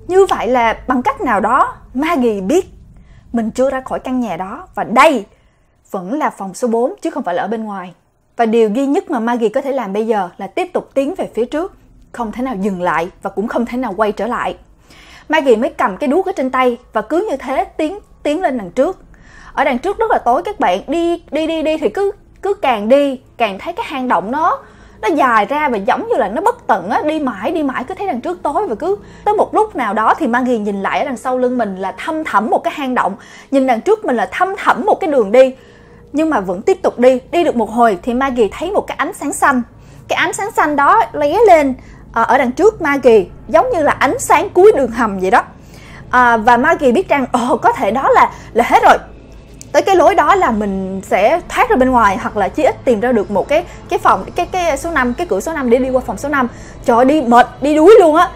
Như vậy là bằng cách nào đó Maggie biết mình chưa ra khỏi căn nhà đó, và đây vẫn là phòng số bốn chứ không phải là ở bên ngoài. Và điều duy nhất mà Maggie có thể làm bây giờ là tiếp tục tiến về phía trước, không thể nào dừng lại và cũng không thể nào quay trở lại. Maggie mới cầm cái đuốc ở trên tay và cứ như thế tiến tiến lên đằng trước. Ở đằng trước rất là tối các bạn, đi đi đi đi thì cứ cứ càng đi càng thấy cái hang động nó nó dài ra và giống như là nó bất tận á, đi mãi đi mãi cứ thấy đằng trước tối. Và cứ tới một lúc nào đó thì Maggie nhìn lại ở đằng sau lưng mình là thăm thẳm một cái hang động, nhìn đằng trước mình là thăm thẳm một cái đường đi, nhưng mà vẫn tiếp tục đi. Đi được một hồi thì Maggie thấy một cái ánh sáng xanh. Cái ánh sáng xanh đó lóe lên ở đằng trước Maggie giống như là ánh sáng cuối đường hầm vậy đó. À, và Maggie biết rằng ồ, có thể đó là là hết rồi, tới cái lối đó là mình sẽ thoát ra bên ngoài, hoặc là chí ít tìm ra được một cái cái phòng cái cái số năm, cái cửa số năm để đi qua phòng số năm. Trời ơi, đi mệt, đi đuối luôn á,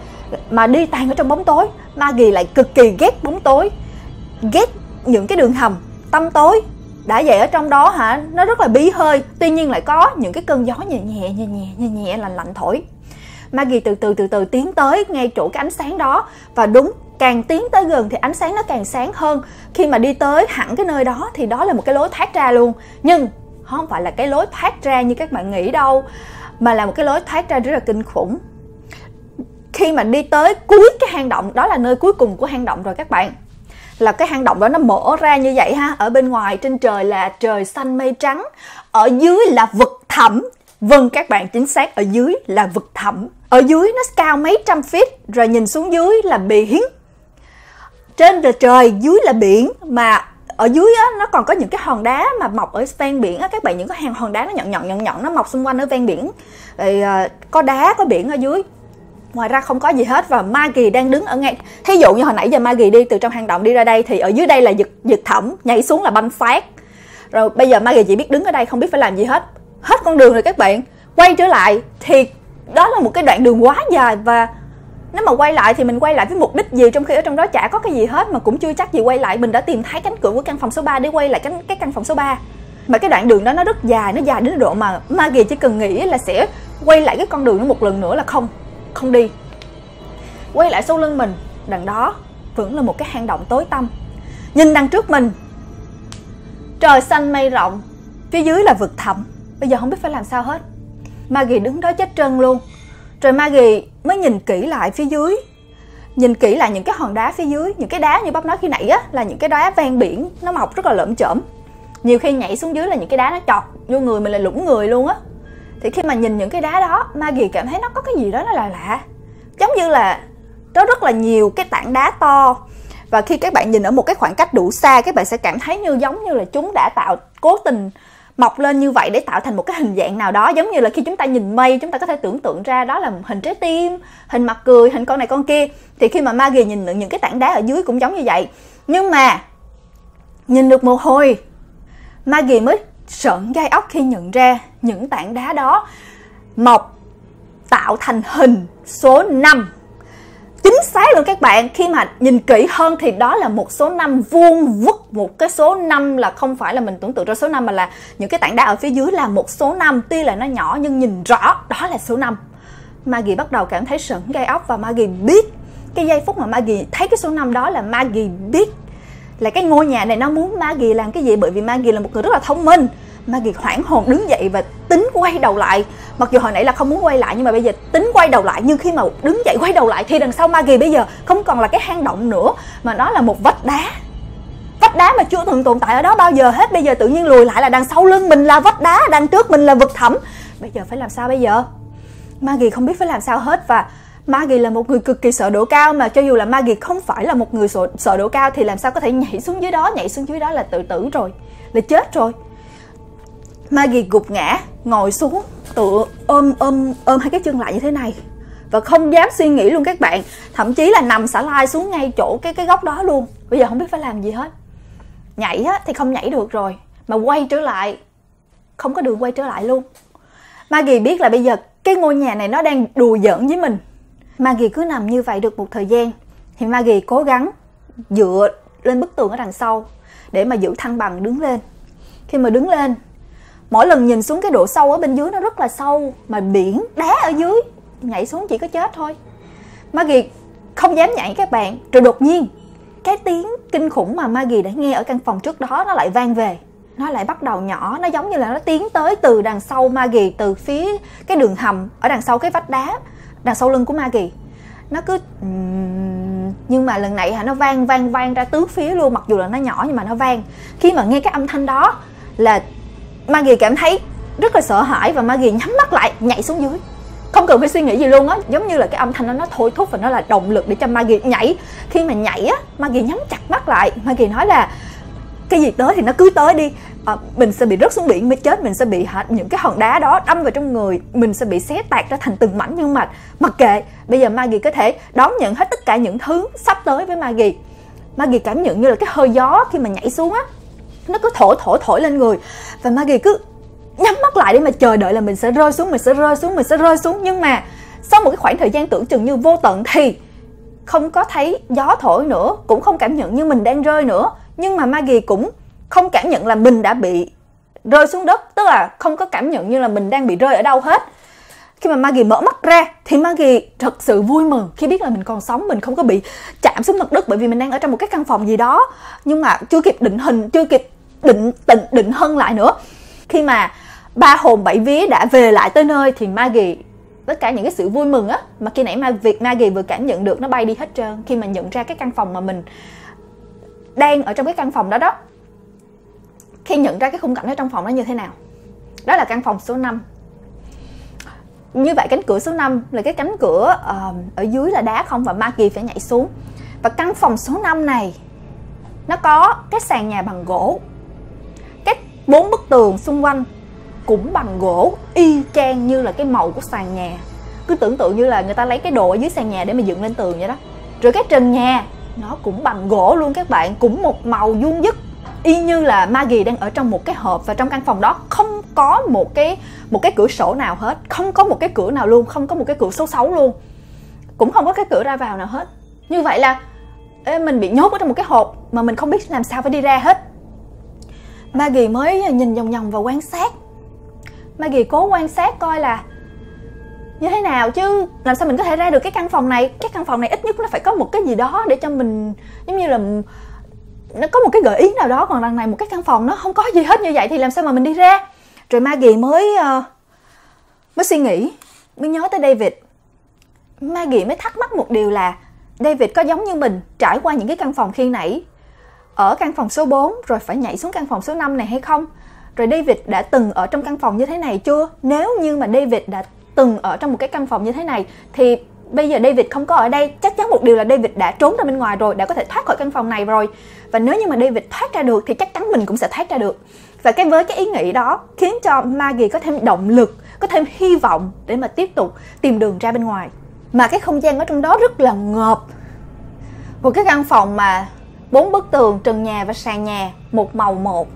mà đi tàn ở trong bóng tối. Maggie lại cực kỳ ghét bóng tối, ghét những cái đường hầm tăm tối. Đã vậy ở trong đó hả, nó rất là bí hơi, tuy nhiên lại có những cái cơn gió nhẹ nhẹ nhẹ nhẹ nhẹ lạnh lạnh thổi. Maggie từ từ từ từ tiến tới ngay chỗ cái ánh sáng đó. Và đúng, càng tiến tới gần thì ánh sáng nó càng sáng hơn. Khi mà đi tới hẳn cái nơi đó thì đó là một cái lối thoát ra luôn. Nhưng không phải là cái lối thoát ra như các bạn nghĩ đâu, mà là một cái lối thoát ra rất là kinh khủng. Khi mà đi tới cuối cái hang động, đó là nơi cuối cùng của hang động rồi các bạn. Là cái hang động đó nó mở ra như vậy ha. Ở bên ngoài trên trời là trời xanh mây trắng, ở dưới là vực thẳm. Vâng các bạn, chính xác, ở dưới là vực thẳm. Ở dưới nó cao mấy trăm feet, rồi nhìn xuống dưới là biển. Trên là trời, dưới là biển. Mà ở dưới á, nó còn có những cái hòn đá mà mọc ở ven biển á các bạn. Những cái hàng hòn đá nó nhọn nhọn nhọn nhọn, nó mọc xung quanh ở ven biển. Rồi, có đá, có biển ở dưới. Ngoài ra không có gì hết. Và Maggie đang đứng ở ngay, thí dụ như hồi nãy giờ Maggie đi từ trong hang động đi ra đây, thì ở dưới đây là vực, vực thẳm, nhảy xuống là banh phát. Rồi bây giờ Maggie chỉ biết đứng ở đây, không biết phải làm gì hết. Hết con đường rồi các bạn. Quay trở lại thì đó là một cái đoạn đường quá dài. Và nếu mà quay lại thì mình quay lại với mục đích gì, trong khi ở trong đó chả có cái gì hết. Mà cũng chưa chắc gì quay lại. Mình đã tìm thấy cánh cửa của căn phòng số ba để quay lại cái, cái căn phòng số ba. Mà cái đoạn đường đó nó rất dài. Nó dài đến độ mà Maggie chỉ cần nghĩ là sẽ quay lại cái con đường đó một lần nữa là không, không đi. Quay lại sau lưng mình, đằng đó vẫn là một cái hang động tối tăm. Nhìn đằng trước mình, trời xanh mây rộng, phía dưới là vực thẳm. Bây giờ không biết phải làm sao hết. Maggie đứng đó chết trân luôn. Rồi Maggie mới nhìn kỹ lại phía dưới, nhìn kỹ lại những cái hòn đá phía dưới. Những cái đá như Bắp nói khi nãy á, là những cái đá ven biển, nó mọc rất là lởm chởm. Nhiều khi nhảy xuống dưới là những cái đá nó chọt vô người mình, là lủng người luôn á. Thì khi mà nhìn những cái đá đó, Maggie cảm thấy nó có cái gì đó nó là lạ. Giống như là nó rất là nhiều cái tảng đá to. Và khi các bạn nhìn ở một cái khoảng cách đủ xa, các bạn sẽ cảm thấy như giống như là chúng đã tạo cố tình mọc lên như vậy để tạo thành một cái hình dạng nào đó. Giống như là khi chúng ta nhìn mây, chúng ta có thể tưởng tượng ra đó là hình trái tim, hình mặt cười, hình con này con kia. Thì khi mà Maggie nhìn được những cái tảng đá ở dưới cũng giống như vậy. Nhưng mà nhìn được một hồi, Maggie mới sợn gai ốc khi nhận ra những tảng đá đó mọc tạo thành hình số năm. Chính xác luôn các bạn, khi mà nhìn kỹ hơn thì đó là một số năm vuông vức. Một cái số năm là không phải là mình tưởng tượng ra số năm, mà là những cái tảng đá ở phía dưới là một số năm. Tuy là nó nhỏ nhưng nhìn rõ đó là số năm. Maggie bắt đầu cảm thấy sởn gai ốc. Và Maggie biết, cái giây phút mà Maggie thấy cái số năm đó là Maggie biết là cái ngôi nhà này nó muốn Maggie làm cái gì. Bởi vì Maggie là một người rất là thông minh. Maggie hoảng hồn đứng dậy và tính quay đầu lại. Mặc dù hồi nãy là không muốn quay lại, nhưng mà bây giờ tính quay đầu lại. Nhưng khi mà đứng dậy quay đầu lại thì đằng sau Maggie bây giờ không còn là cái hang động nữa, mà nó là một vách đá. Vách đá mà chưa từng tồn tại ở đó bao giờ hết. Bây giờ tự nhiên lùi lại là đằng sau lưng mình là vách đá, đằng trước mình là vực thẳm. Bây giờ phải làm sao bây giờ? Maggie không biết phải làm sao hết. Và Maggie là một người cực kỳ sợ độ cao. Mà cho dù là Maggie không phải là một người sợ, sợ độ cao thì làm sao có thể nhảy xuống dưới đó. Nhảy xuống dưới đó là tự tử rồi, là chết rồi. Maggie gục ngã, ngồi xuống, tự ôm ôm ôm hai cái chân lại như thế này và không dám suy nghĩ luôn các bạn. Thậm chí là nằm xả lai xuống ngay chỗ cái cái góc đó luôn. Bây giờ không biết phải làm gì hết. Nhảy á, thì không nhảy được rồi, mà quay trở lại không có đường quay trở lại luôn. Maggie biết là bây giờ cái ngôi nhà này nó đang đùa giỡn với mình. Maggie cứ nằm như vậy được một thời gian thì Maggie cố gắng dựa lên bức tường ở đằng sau để mà giữ thăng bằng đứng lên. Khi mà đứng lên, mỗi lần nhìn xuống cái độ sâu ở bên dưới nó rất là sâu, mà biển đá ở dưới, nhảy xuống chỉ có chết thôi. Maggie không dám nhảy các bạn. Rồi đột nhiên cái tiếng kinh khủng mà Maggie đã nghe ở căn phòng trước đó nó lại vang về. Nó lại bắt đầu nhỏ, nó giống như là nó tiến tới từ đằng sau Maggie, từ phía cái đường hầm ở đằng sau cái vách đá, đằng sau lưng của Maggie. Nó cứ... Nhưng mà lần này hả, nó vang vang vang ra tứ phía luôn. Mặc dù là nó nhỏ nhưng mà nó vang. Khi mà nghe cái âm thanh đó là Maggie cảm thấy rất là sợ hãi. Và Maggie nhắm mắt lại nhảy xuống dưới, không cần phải suy nghĩ gì luôn á. Giống như là cái âm thanh đó nó thôi thúc và nó là động lực để cho Maggie nhảy. Khi mà nhảy á, Maggie nhắm chặt mắt lại. Maggie nói là cái gì tới thì nó cứ tới đi. à, Mình sẽ bị rớt xuống biển mới chết. Mình sẽ bị hả, những cái hòn đá đó đâm vào trong người. Mình sẽ bị xé tạc ra thành từng mảnh. Nhưng mà mặc kệ, bây giờ Maggie có thể đón nhận hết tất cả những thứ sắp tới với Maggie. Maggie cảm nhận như là cái hơi gió khi mà nhảy xuống á, nó cứ thổi thổi thổi lên người. Và Maggie cứ nhắm mắt lại để mà chờ đợi là mình sẽ rơi xuống, mình sẽ rơi xuống, mình sẽ rơi xuống. Nhưng mà sau một cái khoảng thời gian tưởng chừng như vô tận thì không có thấy gió thổi nữa, cũng không cảm nhận như mình đang rơi nữa. Nhưng mà Maggie cũng không cảm nhận là mình đã bị rơi xuống đất, tức là không có cảm nhận như là mình đang bị rơi ở đâu hết. Khi mà Maggie mở mắt ra thì Maggie thật sự vui mừng khi biết là mình còn sống, mình không có bị chạm xuống mặt đất, bởi vì mình đang ở trong một cái căn phòng gì đó. Nhưng mà chưa kịp định hình, chưa kịp định định, định hơn lại nữa, khi mà ba hồn bảy vía đã về lại tới nơi thì Maggie, tất cả những cái sự vui mừng á mà khi nãy mà việc Maggie vừa cảm nhận được nó bay đi hết trơn, khi mà nhận ra cái căn phòng mà mình đang ở trong cái căn phòng đó đó, khi nhận ra cái khung cảnh ở trong phòng nó như thế nào. Đó là căn phòng số năm. Như vậy cánh cửa số năm là cái cánh cửa uh, ở dưới là đá không, và Maggie phải nhảy xuống. Và căn phòng số năm này nó có cái sàn nhà bằng gỗ, cái bốn bức tường xung quanh cũng bằng gỗ y chang như là cái màu của sàn nhà. Cứ tưởng tượng như là người ta lấy cái đồ ở dưới sàn nhà để mà dựng lên tường vậy đó. Rồi cái trần nhà nó cũng bằng gỗ luôn các bạn, cũng một màu vuông vức y như là Maggie đang ở trong một cái hộp. Và trong căn phòng đó không có một cái một cái cửa sổ nào hết, không có một cái cửa nào luôn, không có một cái cửa số sáu luôn, cũng không có cái cửa ra vào nào hết. Như vậy là ê, mình bị nhốt ở trong một cái hộp mà mình không biết làm sao phải đi ra hết. Maggie mới nhìn vòng vòng và quan sát. Maggie cố quan sát coi là như thế nào chứ làm sao mình có thể ra được cái căn phòng này. Cái căn phòng này ít nhất nó phải có một cái gì đó để cho mình, giống như là nó có một cái gợi ý nào đó, còn đằng này một cái căn phòng nó không có gì hết, như vậy thì làm sao mà mình đi ra. Rồi Maggie mới uh, mới suy nghĩ, mới nhớ tới David. Maggie mới thắc mắc một điều là David có giống như mình trải qua những cái căn phòng khi nãy, ở căn phòng số bốn rồi phải nhảy xuống căn phòng số năm này hay không. Rồi David đã từng ở trong căn phòng như thế này chưa? Nếu như mà David đã từng ở trong một cái căn phòng như thế này thì bây giờ David không có ở đây. Chắc chắn một điều là David đã trốn ra bên ngoài rồi, đã có thể thoát khỏi căn phòng này rồi. Và nếu như mà David thoát ra được thì chắc chắn mình cũng sẽ thoát ra được. Và cái với cái ý nghĩ đó khiến cho Maggie có thêm động lực, có thêm hy vọng để mà tiếp tục tìm đường ra bên ngoài. Mà cái không gian ở trong đó rất là ngợp. Một cái căn phòng mà bốn bức tường, trần nhà và sàn nhà một màu một,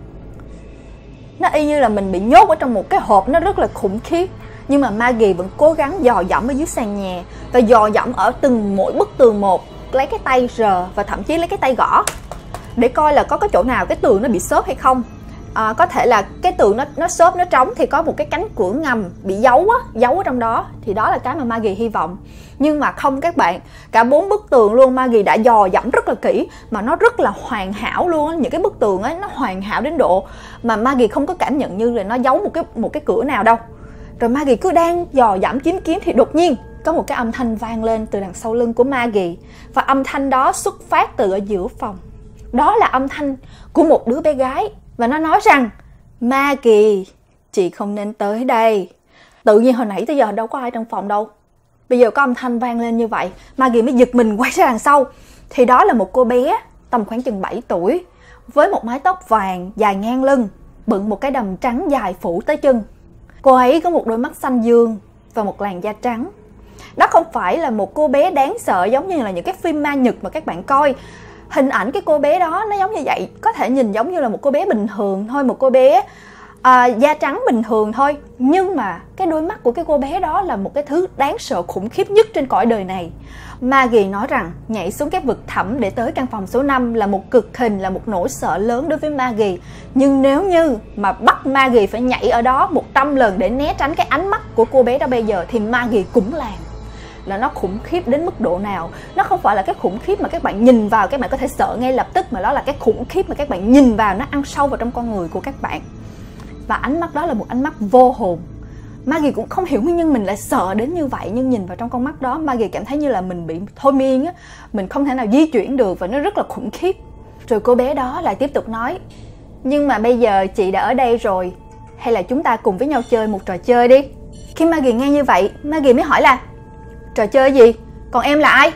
nó y như là mình bị nhốt ở trong một cái hộp, nó rất là khủng khiếp. Nhưng mà Maggie vẫn cố gắng dò dẫm ở dưới sàn nhà và dò dẫm ở từng mỗi bức tường một, lấy cái tay rờ và thậm chí lấy cái tay gõ để coi là có cái chỗ nào cái tường nó bị xốp hay không. À, có thể là cái tường nó nó xốp, nó trống thì có một cái cánh cửa ngầm bị giấu á, giấu ở trong đó, thì đó là cái mà Maggie hy vọng. Nhưng mà không các bạn, cả bốn bức tường luôn Maggie đã dò dẫm rất là kỹ mà nó rất là hoàn hảo luôn á. Những cái bức tường ấy nó hoàn hảo đến độ mà Maggie không có cảm nhận như là nó giấu một cái một cái cửa nào đâu. Rồi Maggie cứ đang dò dẫm kiếm kiếm thì đột nhiên có một cái âm thanh vang lên từ đằng sau lưng của Maggie, và âm thanh đó xuất phát từ ở giữa phòng. Đó là âm thanh của một đứa bé gái và nó nói rằng: Maggie, chị không nên tới đây. Tự nhiên hồi nãy tới giờ đâu có ai trong phòng đâu, bây giờ có âm thanh vang lên như vậy, Maggie mới giật mình quay ra đằng sau. Thì đó là một cô bé tầm khoảng chừng bảy tuổi, với một mái tóc vàng dài ngang lưng, bận một cái đầm trắng dài phủ tới chân. Cô ấy có một đôi mắt xanh dương và một làn da trắng. Đó không phải là một cô bé đáng sợ giống như là những cái phim ma Nhật mà các bạn coi. Hình ảnh cái cô bé đó nó giống như vậy, có thể nhìn giống như là một cô bé bình thường thôi, một cô bé à, da trắng bình thường thôi. Nhưng mà cái đôi mắt của cái cô bé đó là một cái thứ đáng sợ khủng khiếp nhất trên cõi đời này. Maggie nói rằng nhảy xuống cái vực thẳm để tới căn phòng số năm là một cực hình, là một nỗi sợ lớn đối với Maggie. Nhưng nếu như mà bắt Maggie phải nhảy ở đó một trăm lần để né tránh cái ánh mắt của cô bé đó bây giờ thì Maggie cũng làm. Là nó khủng khiếp đến mức độ nào. Nó không phải là cái khủng khiếp mà các bạn nhìn vào các bạn có thể sợ ngay lập tức, mà đó là cái khủng khiếp mà các bạn nhìn vào nó ăn sâu vào trong con người của các bạn. Và ánh mắt đó là một ánh mắt vô hồn. Maggie cũng không hiểu nguyên nhân mình lại sợ đến như vậy, nhưng nhìn vào trong con mắt đó Maggie cảm thấy như là mình bị thôi miên á, mình không thể nào di chuyển được và nó rất là khủng khiếp. Rồi cô bé đó lại tiếp tục nói: nhưng mà bây giờ chị đã ở đây rồi, hay là chúng ta cùng với nhau chơi một trò chơi đi. Khi Maggie nghe như vậy, Maggie mới hỏi là: trò chơi gì? Còn em là ai?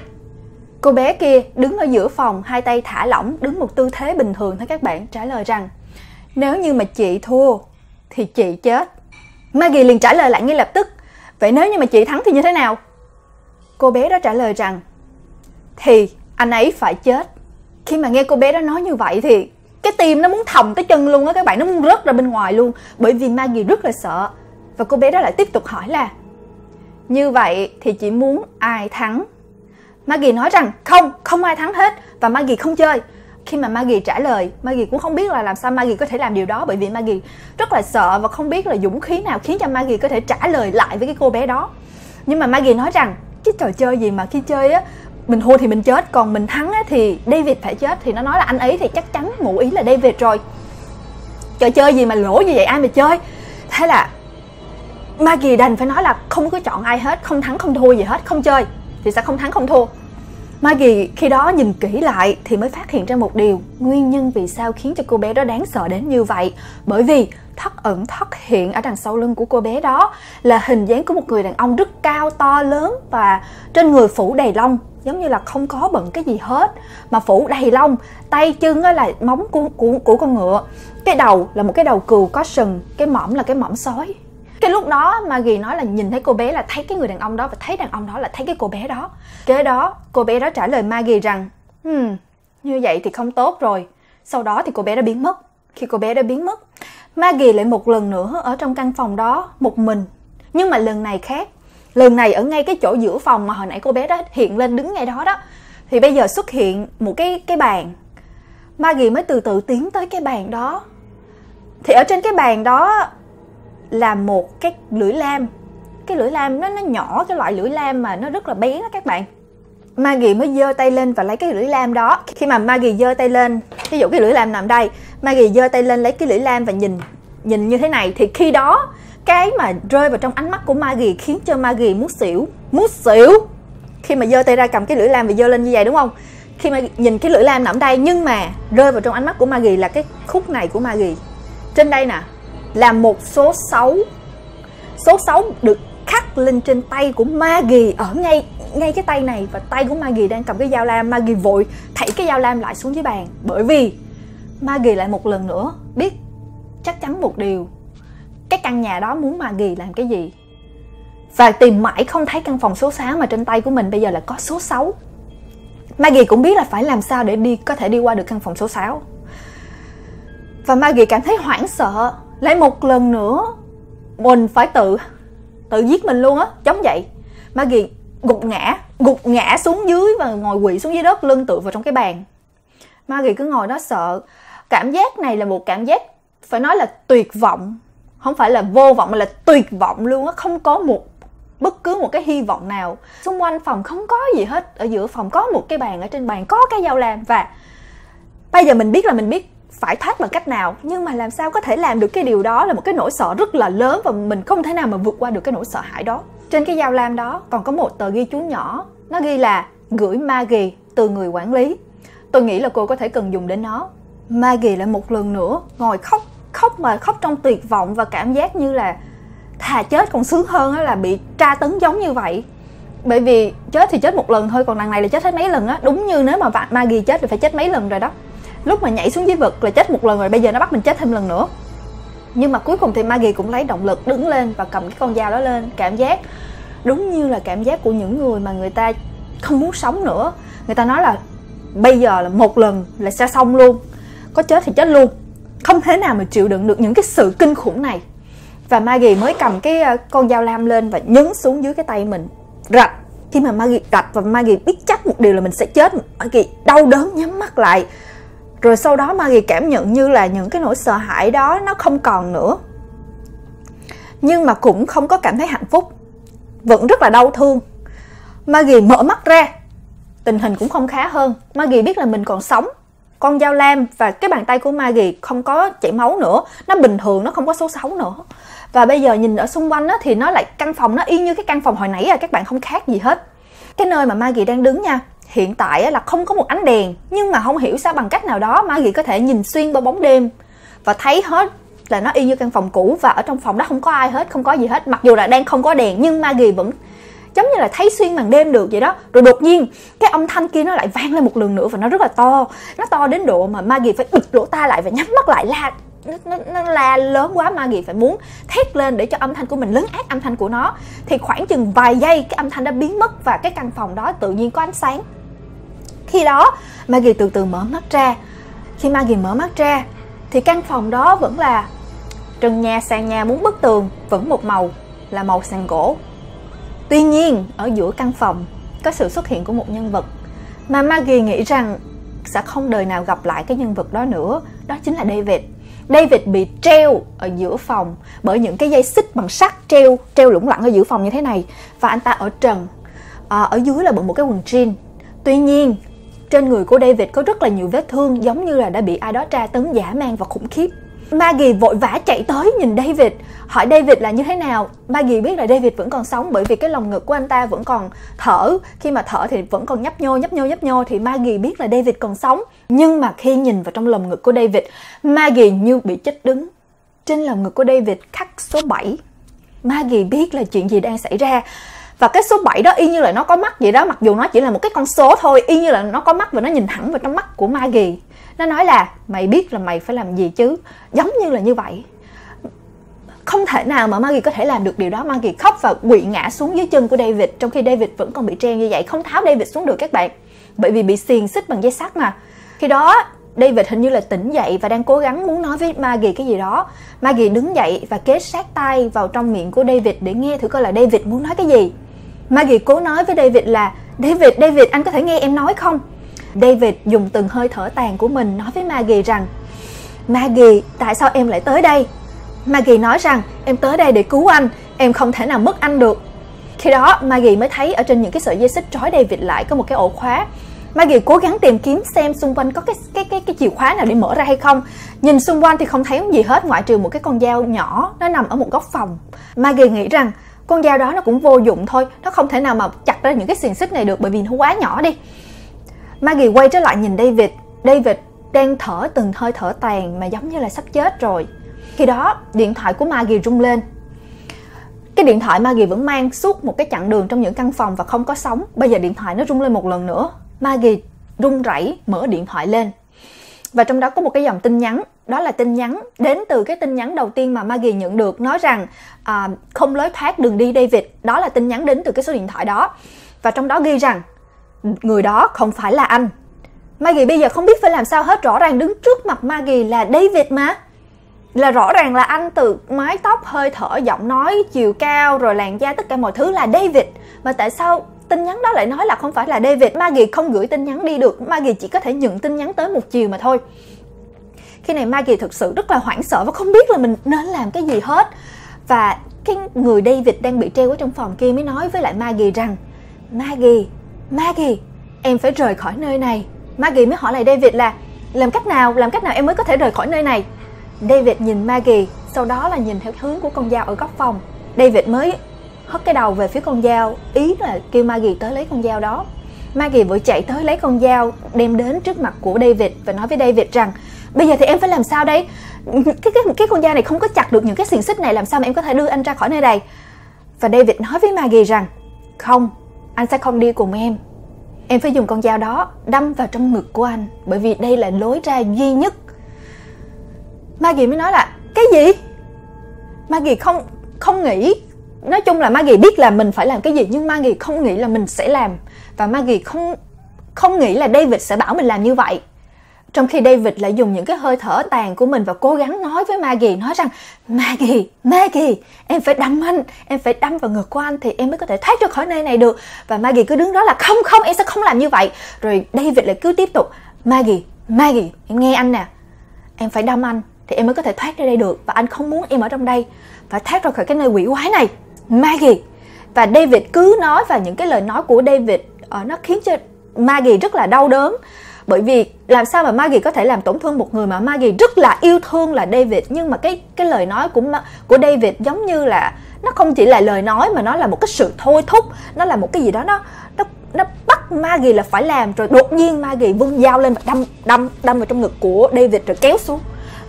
Cô bé kia đứng ở giữa phòng, hai tay thả lỏng, đứng một tư thế bình thường thôi các bạn, trả lời rằng: nếu như mà chị thua thì chị chết. Maggie liền trả lời lại ngay lập tức: vậy nếu như mà chị thắng thì như thế nào? Cô bé đó trả lời rằng: thì anh ấy phải chết. Khi mà nghe cô bé đó nói như vậy thì cái tim nó muốn thòng tới chân luôn á các bạn, nó muốn rớt ra bên ngoài luôn, bởi vì Maggie rất là sợ. Và cô bé đó lại tiếp tục hỏi là: như vậy thì chị muốn ai thắng? Maggie nói rằng không, không ai thắng hết và Maggie không chơi. Khi mà Maggie trả lời, Maggie cũng không biết là làm sao Maggie có thể làm điều đó, bởi vì Maggie rất là sợ và không biết là dũng khí nào khiến cho Maggie có thể trả lời lại với cái cô bé đó. Nhưng mà Maggie nói rằng cái trò chơi gì mà khi chơi á mình thua thì mình chết, còn mình thắng á thì David phải chết. Thì nó nói là anh ấy thì chắc chắn ngụ ý là David rồi, trò chơi gì mà lỗ như vậy ai mà chơi. Thế là Maggie đành phải nói là không có chọn ai hết, không thắng không thua gì hết, không chơi thì sẽ không thắng không thua. Maggie khi đó nhìn kỹ lại thì mới phát hiện ra một điều, nguyên nhân vì sao khiến cho cô bé đó đáng sợ đến như vậy. Bởi vì thoắt ẩn thoắt hiện ở đằng sau lưng của cô bé đó là hình dáng của một người đàn ông rất cao to lớn và trên người phủ đầy lông, giống như là không có bận cái gì hết mà phủ đầy lông, tay chân là móng của, của, của con ngựa, cái đầu là một cái đầu cừu có sừng, cái mõm là cái mõm sói. Cái lúc đó Maggie nói là nhìn thấy cô bé là thấy cái người đàn ông đó, và thấy đàn ông đó là thấy cái cô bé đó. Kế đó cô bé đó trả lời Maggie rằng hmm, như vậy thì không tốt rồi. Sau đó thì cô bé đã biến mất. Khi cô bé đã biến mất, Maggie lại một lần nữa ở trong căn phòng đó một mình. Nhưng mà lần này khác, lần này ở ngay cái chỗ giữa phòng mà hồi nãy cô bé đó hiện lên đứng ngay đó đó, thì bây giờ xuất hiện một cái, cái bàn. Maggie mới từ từ tiến tới cái bàn đó. Thì ở trên cái bàn đó là một cái lưỡi lam. Cái lưỡi lam nó, nó nhỏ, cái loại lưỡi lam mà nó rất là bé đó các bạn. Maggie mới giơ tay lên và lấy cái lưỡi lam đó. Khi mà Maggie giơ tay lên, ví dụ cái lưỡi lam nằm đây, Maggie giơ tay lên lấy cái lưỡi lam và nhìn nhìn như thế này, thì khi đó cái mà rơi vào trong ánh mắt của Maggie khiến cho Maggie muốn xỉu. Muốn xỉu khi mà giơ tay ra cầm cái lưỡi lam và giơ lên như vậy đúng không? Khi mà nhìn cái lưỡi lam nằm đây, nhưng mà rơi vào trong ánh mắt của Maggie là cái khúc này của Maggie. Trên đây nè là một số sáu. Số sáu được khắc lên trên tay của Maggie, ở ngay ngay cái tay này, và tay của Maggie đang cầm cái dao lam. Maggie vội thảy cái dao lam lại xuống dưới bàn, bởi vì Maggie lại một lần nữa biết chắc chắn một điều, cái căn nhà đó muốn Maggie làm cái gì. Và tìm mãi không thấy căn phòng số sáu mà trên tay của mình bây giờ là có số sáu. Maggie cũng biết là phải làm sao để đi có thể đi qua được căn phòng số sáu. Và Maggie cảm thấy hoảng sợ, lại một lần nữa mình phải tự tự giết mình luôn á, chống vậy. Maggie gục ngã, gục ngã xuống dưới và ngồi quỵ xuống dưới đất, lưng tựa vào trong cái bàn. Maggie cứ ngồi đó sợ. Cảm giác này là một cảm giác phải nói là tuyệt vọng, không phải là vô vọng mà là tuyệt vọng luôn á, không có một bất cứ một cái hy vọng nào. Xung quanh phòng không có gì hết, ở giữa phòng có một cái bàn, ở trên bàn có cái dao lam, và bây giờ mình biết là mình biết phải thoát bằng cách nào, nhưng mà làm sao có thể làm được cái điều đó là một cái nỗi sợ rất là lớn, và mình không thể nào mà vượt qua được cái nỗi sợ hãi đó. Trên cái dao lam đó còn có một tờ ghi chú nhỏ, nó ghi là gửi Maggie từ người quản lý. Tôi nghĩ là cô có thể cần dùng đến nó. Maggie lại một lần nữa ngồi khóc, khóc mà khóc trong tuyệt vọng, và cảm giác như là thà chết còn sướng hơn là bị tra tấn giống như vậy. Bởi vì chết thì chết một lần thôi, còn đằng này là chết hết mấy lần á. Đúng như nếu mà Maggie chết thì phải chết mấy lần rồi đó. Lúc mà nhảy xuống dưới vực là chết một lần rồi, bây giờ nó bắt mình chết thêm lần nữa. Nhưng mà cuối cùng thì Maggie cũng lấy động lực đứng lên và cầm cái con dao đó lên. Cảm giác đúng như là cảm giác của những người mà người ta không muốn sống nữa. Người ta nói là bây giờ là một lần là sẽ xong luôn, có chết thì chết luôn, không thể nào mà chịu đựng được những cái sự kinh khủng này. Và Maggie mới cầm cái con dao lam lên và nhấn xuống dưới cái tay mình. Rạch. Khi mà Maggie rạch và Maggie biết chắc một điều là mình sẽ chết, Maggie đau đớn nhắm mắt lại. Rồi sau đó Maggie cảm nhận như là những cái nỗi sợ hãi đó nó không còn nữa. Nhưng mà cũng không có cảm thấy hạnh phúc, vẫn rất là đau thương. Maggie mở mắt ra, tình hình cũng không khá hơn. Maggie biết là mình còn sống. Con dao lam và cái bàn tay của Maggie không có chảy máu nữa, nó bình thường, nó không có số sáu nữa. Và bây giờ nhìn ở xung quanh đó, thì nó lại căn phòng nó y như cái căn phòng hồi nãy à các bạn, không khác gì hết. Cái nơi mà Maggie đang đứng nha, hiện tại là không có một ánh đèn, nhưng mà không hiểu sao bằng cách nào đó Maggie có thể nhìn xuyên qua bóng đêm và thấy hết là nó y như căn phòng cũ. Và ở trong phòng đó không có ai hết, không có gì hết, mặc dù là đang không có đèn nhưng Maggie vẫn giống như là thấy xuyên màn đêm được vậy đó. Rồi đột nhiên cái âm thanh kia nó lại vang lên một lần nữa, và nó rất là to, nó to đến độ mà Maggie phải bịt lỗ tai lại và nhắm mắt lại. La nó, nó, nó la lớn quá, Maggie phải muốn thét lên để cho âm thanh của mình lấn át âm thanh của nó. Thì khoảng chừng vài giây cái âm thanh đã biến mất và cái căn phòng đó tự nhiên có ánh sáng. Khi đó Maggie từ từ mở mắt ra. Khi Maggie mở mắt ra thì căn phòng đó vẫn là trần nhà, sàn nhà, bốn bức tường vẫn một màu là màu sàn gỗ. Tuy nhiên ở giữa căn phòng có sự xuất hiện của một nhân vật mà Maggie nghĩ rằng sẽ không đời nào gặp lại cái nhân vật đó nữa, đó chính là David. David bị treo ở giữa phòng bởi những cái dây xích bằng sắt treo treo lủng lẳng ở giữa phòng như thế này. Và anh ta ở trần, à, ở dưới là bận một cái quần jean. Tuy nhiên, trên người của David có rất là nhiều vết thương, giống như là đã bị ai đó tra tấn dã man và khủng khiếp. Maggie vội vã chạy tới nhìn David, hỏi David là như thế nào. Maggie biết là David vẫn còn sống bởi vì cái lồng ngực của anh ta vẫn còn thở. Khi mà thở thì vẫn còn nhấp nhô, nhấp nhô, nhấp nhô. Thì Maggie biết là David còn sống. Nhưng mà khi nhìn vào trong lồng ngực của David, Maggie như bị chết đứng. Trên lồng ngực của David khắc số bảy. Maggie biết là chuyện gì đang xảy ra. Và cái số bảy đó y như là nó có mắt vậy đó. Mặc dù nó chỉ là một cái con số thôi, y như là nó có mắt và nó nhìn thẳng vào trong mắt của Maggie. Nó nói là mày biết là mày phải làm gì chứ. Giống như là như vậy. Không thể nào mà Maggie có thể làm được điều đó. Maggie khóc và quỵ ngã xuống dưới chân của David, trong khi David vẫn còn bị treo như vậy. Không tháo David xuống được các bạn, bởi vì bị xiềng xích bằng dây sắt mà. Khi đó David hình như là tỉnh dậy và đang cố gắng muốn nói với Maggie cái gì đó. Maggie đứng dậy và kế sát tay vào trong miệng của David để nghe thử coi là David muốn nói cái gì. Maggie cố nói với David là David, David, anh có thể nghe em nói không? David dùng từng hơi thở tàn của mình nói với Maggie rằng Maggie, tại sao em lại tới đây? Maggie nói rằng em tới đây để cứu anh, em không thể nào mất anh được. Khi đó Maggie mới thấy ở trên những cái sợi dây xích trói David lại có một cái ổ khóa. Maggie cố gắng tìm kiếm xem xung quanh có cái cái cái cái chìa khóa nào để mở ra hay không. Nhìn xung quanh thì không thấy gì hết, ngoại trừ một cái con dao nhỏ nó nằm ở một góc phòng. Maggie nghĩ rằng con dao đó nó cũng vô dụng thôi, nó không thể nào mà chặt ra những cái xiềng xích này được bởi vì nó quá nhỏ đi. Maggie quay trở lại nhìn David. David đang thở từng hơi thở tàn mà giống như là sắp chết rồi. Khi đó điện thoại của Maggie rung lên. Cái điện thoại Maggie vẫn mang suốt một cái chặng đường trong những căn phòng và không có sóng. Bây giờ điện thoại nó rung lên một lần nữa. Maggie run rẩy mở điện thoại lên. Và trong đó có một cái dòng tin nhắn. Đó là tin nhắn đến từ cái tin nhắn đầu tiên mà Maggie nhận được, nói rằng à, không lối thoát đường đi David. Đó là tin nhắn đến từ cái số điện thoại đó. Và trong đó ghi rằng người đó không phải là anh. Maggie bây giờ không biết phải làm sao hết. Rõ ràng đứng trước mặt Maggie là David mà. Là rõ ràng là anh, từ mái tóc, hơi thở, giọng nói, chiều cao, rồi làn da, tất cả mọi thứ là David. Mà tại sao tin nhắn đó lại nói là không phải là David? Maggie không gửi tin nhắn đi được. Maggie chỉ có thể nhận tin nhắn tới một chiều mà thôi. Khi này Maggie thực sự rất là hoảng sợ và không biết là mình nên làm cái gì hết. Và cái người David đang bị treo ở trong phòng kia mới nói với lại Maggie rằng Maggie, Maggie, em phải rời khỏi nơi này. Maggie mới hỏi lại David là làm cách nào, làm cách nào em mới có thể rời khỏi nơi này. David nhìn Maggie, sau đó là nhìn theo hướng của con dao ở góc phòng. David mới hất cái đầu về phía con dao, ý là kêu Maggie tới lấy con dao đó. Maggie vội chạy tới lấy con dao, đem đến trước mặt của David và nói với David rằng bây giờ thì em phải làm sao đây? Cái, cái, cái con dao này không có chặt được những cái xiềng xích này, làm sao mà em có thể đưa anh ra khỏi nơi này? Và David nói với Maggie rằng không, anh sẽ không đi cùng em. Em phải dùng con dao đó đâm vào trong ngực của anh, bởi vì đây là lối ra duy nhất. Maggie mới nói là cái gì? Maggie không không nghĩ. Nói chung là Maggie biết là mình phải làm cái gì, nhưng Maggie không nghĩ là mình sẽ làm. Và Maggie không không nghĩ là David sẽ bảo mình làm như vậy. Trong khi David lại dùng những cái hơi thở tàn của mình và cố gắng nói với Maggie, nói rằng Maggie, Maggie, em phải đâm anh, em phải đâm vào ngực của anh thì em mới có thể thoát ra khỏi nơi này được. Và Maggie cứ đứng đó là không, không, em sẽ không làm như vậy. Rồi David lại cứ tiếp tục Maggie, Maggie, em nghe anh nè, em phải đâm anh thì em mới có thể thoát ra đây được. Và anh không muốn em ở trong đây, phải thoát ra khỏi cái nơi quỷ quái này, Maggie. Và David cứ nói, và những cái lời nói của David nó khiến cho Maggie rất là đau đớn. Bởi vì làm sao mà Maggie có thể làm tổn thương một người mà Maggie rất là yêu thương là David. Nhưng mà cái cái lời nói của của David giống như là nó không chỉ là lời nói, mà nó là một cái sự thôi thúc, nó là một cái gì đó nó nó nó bắt Maggie là phải làm. Rồi đột nhiên Maggie vung dao lên và đâm đâm đâm vào trong ngực của David rồi kéo xuống.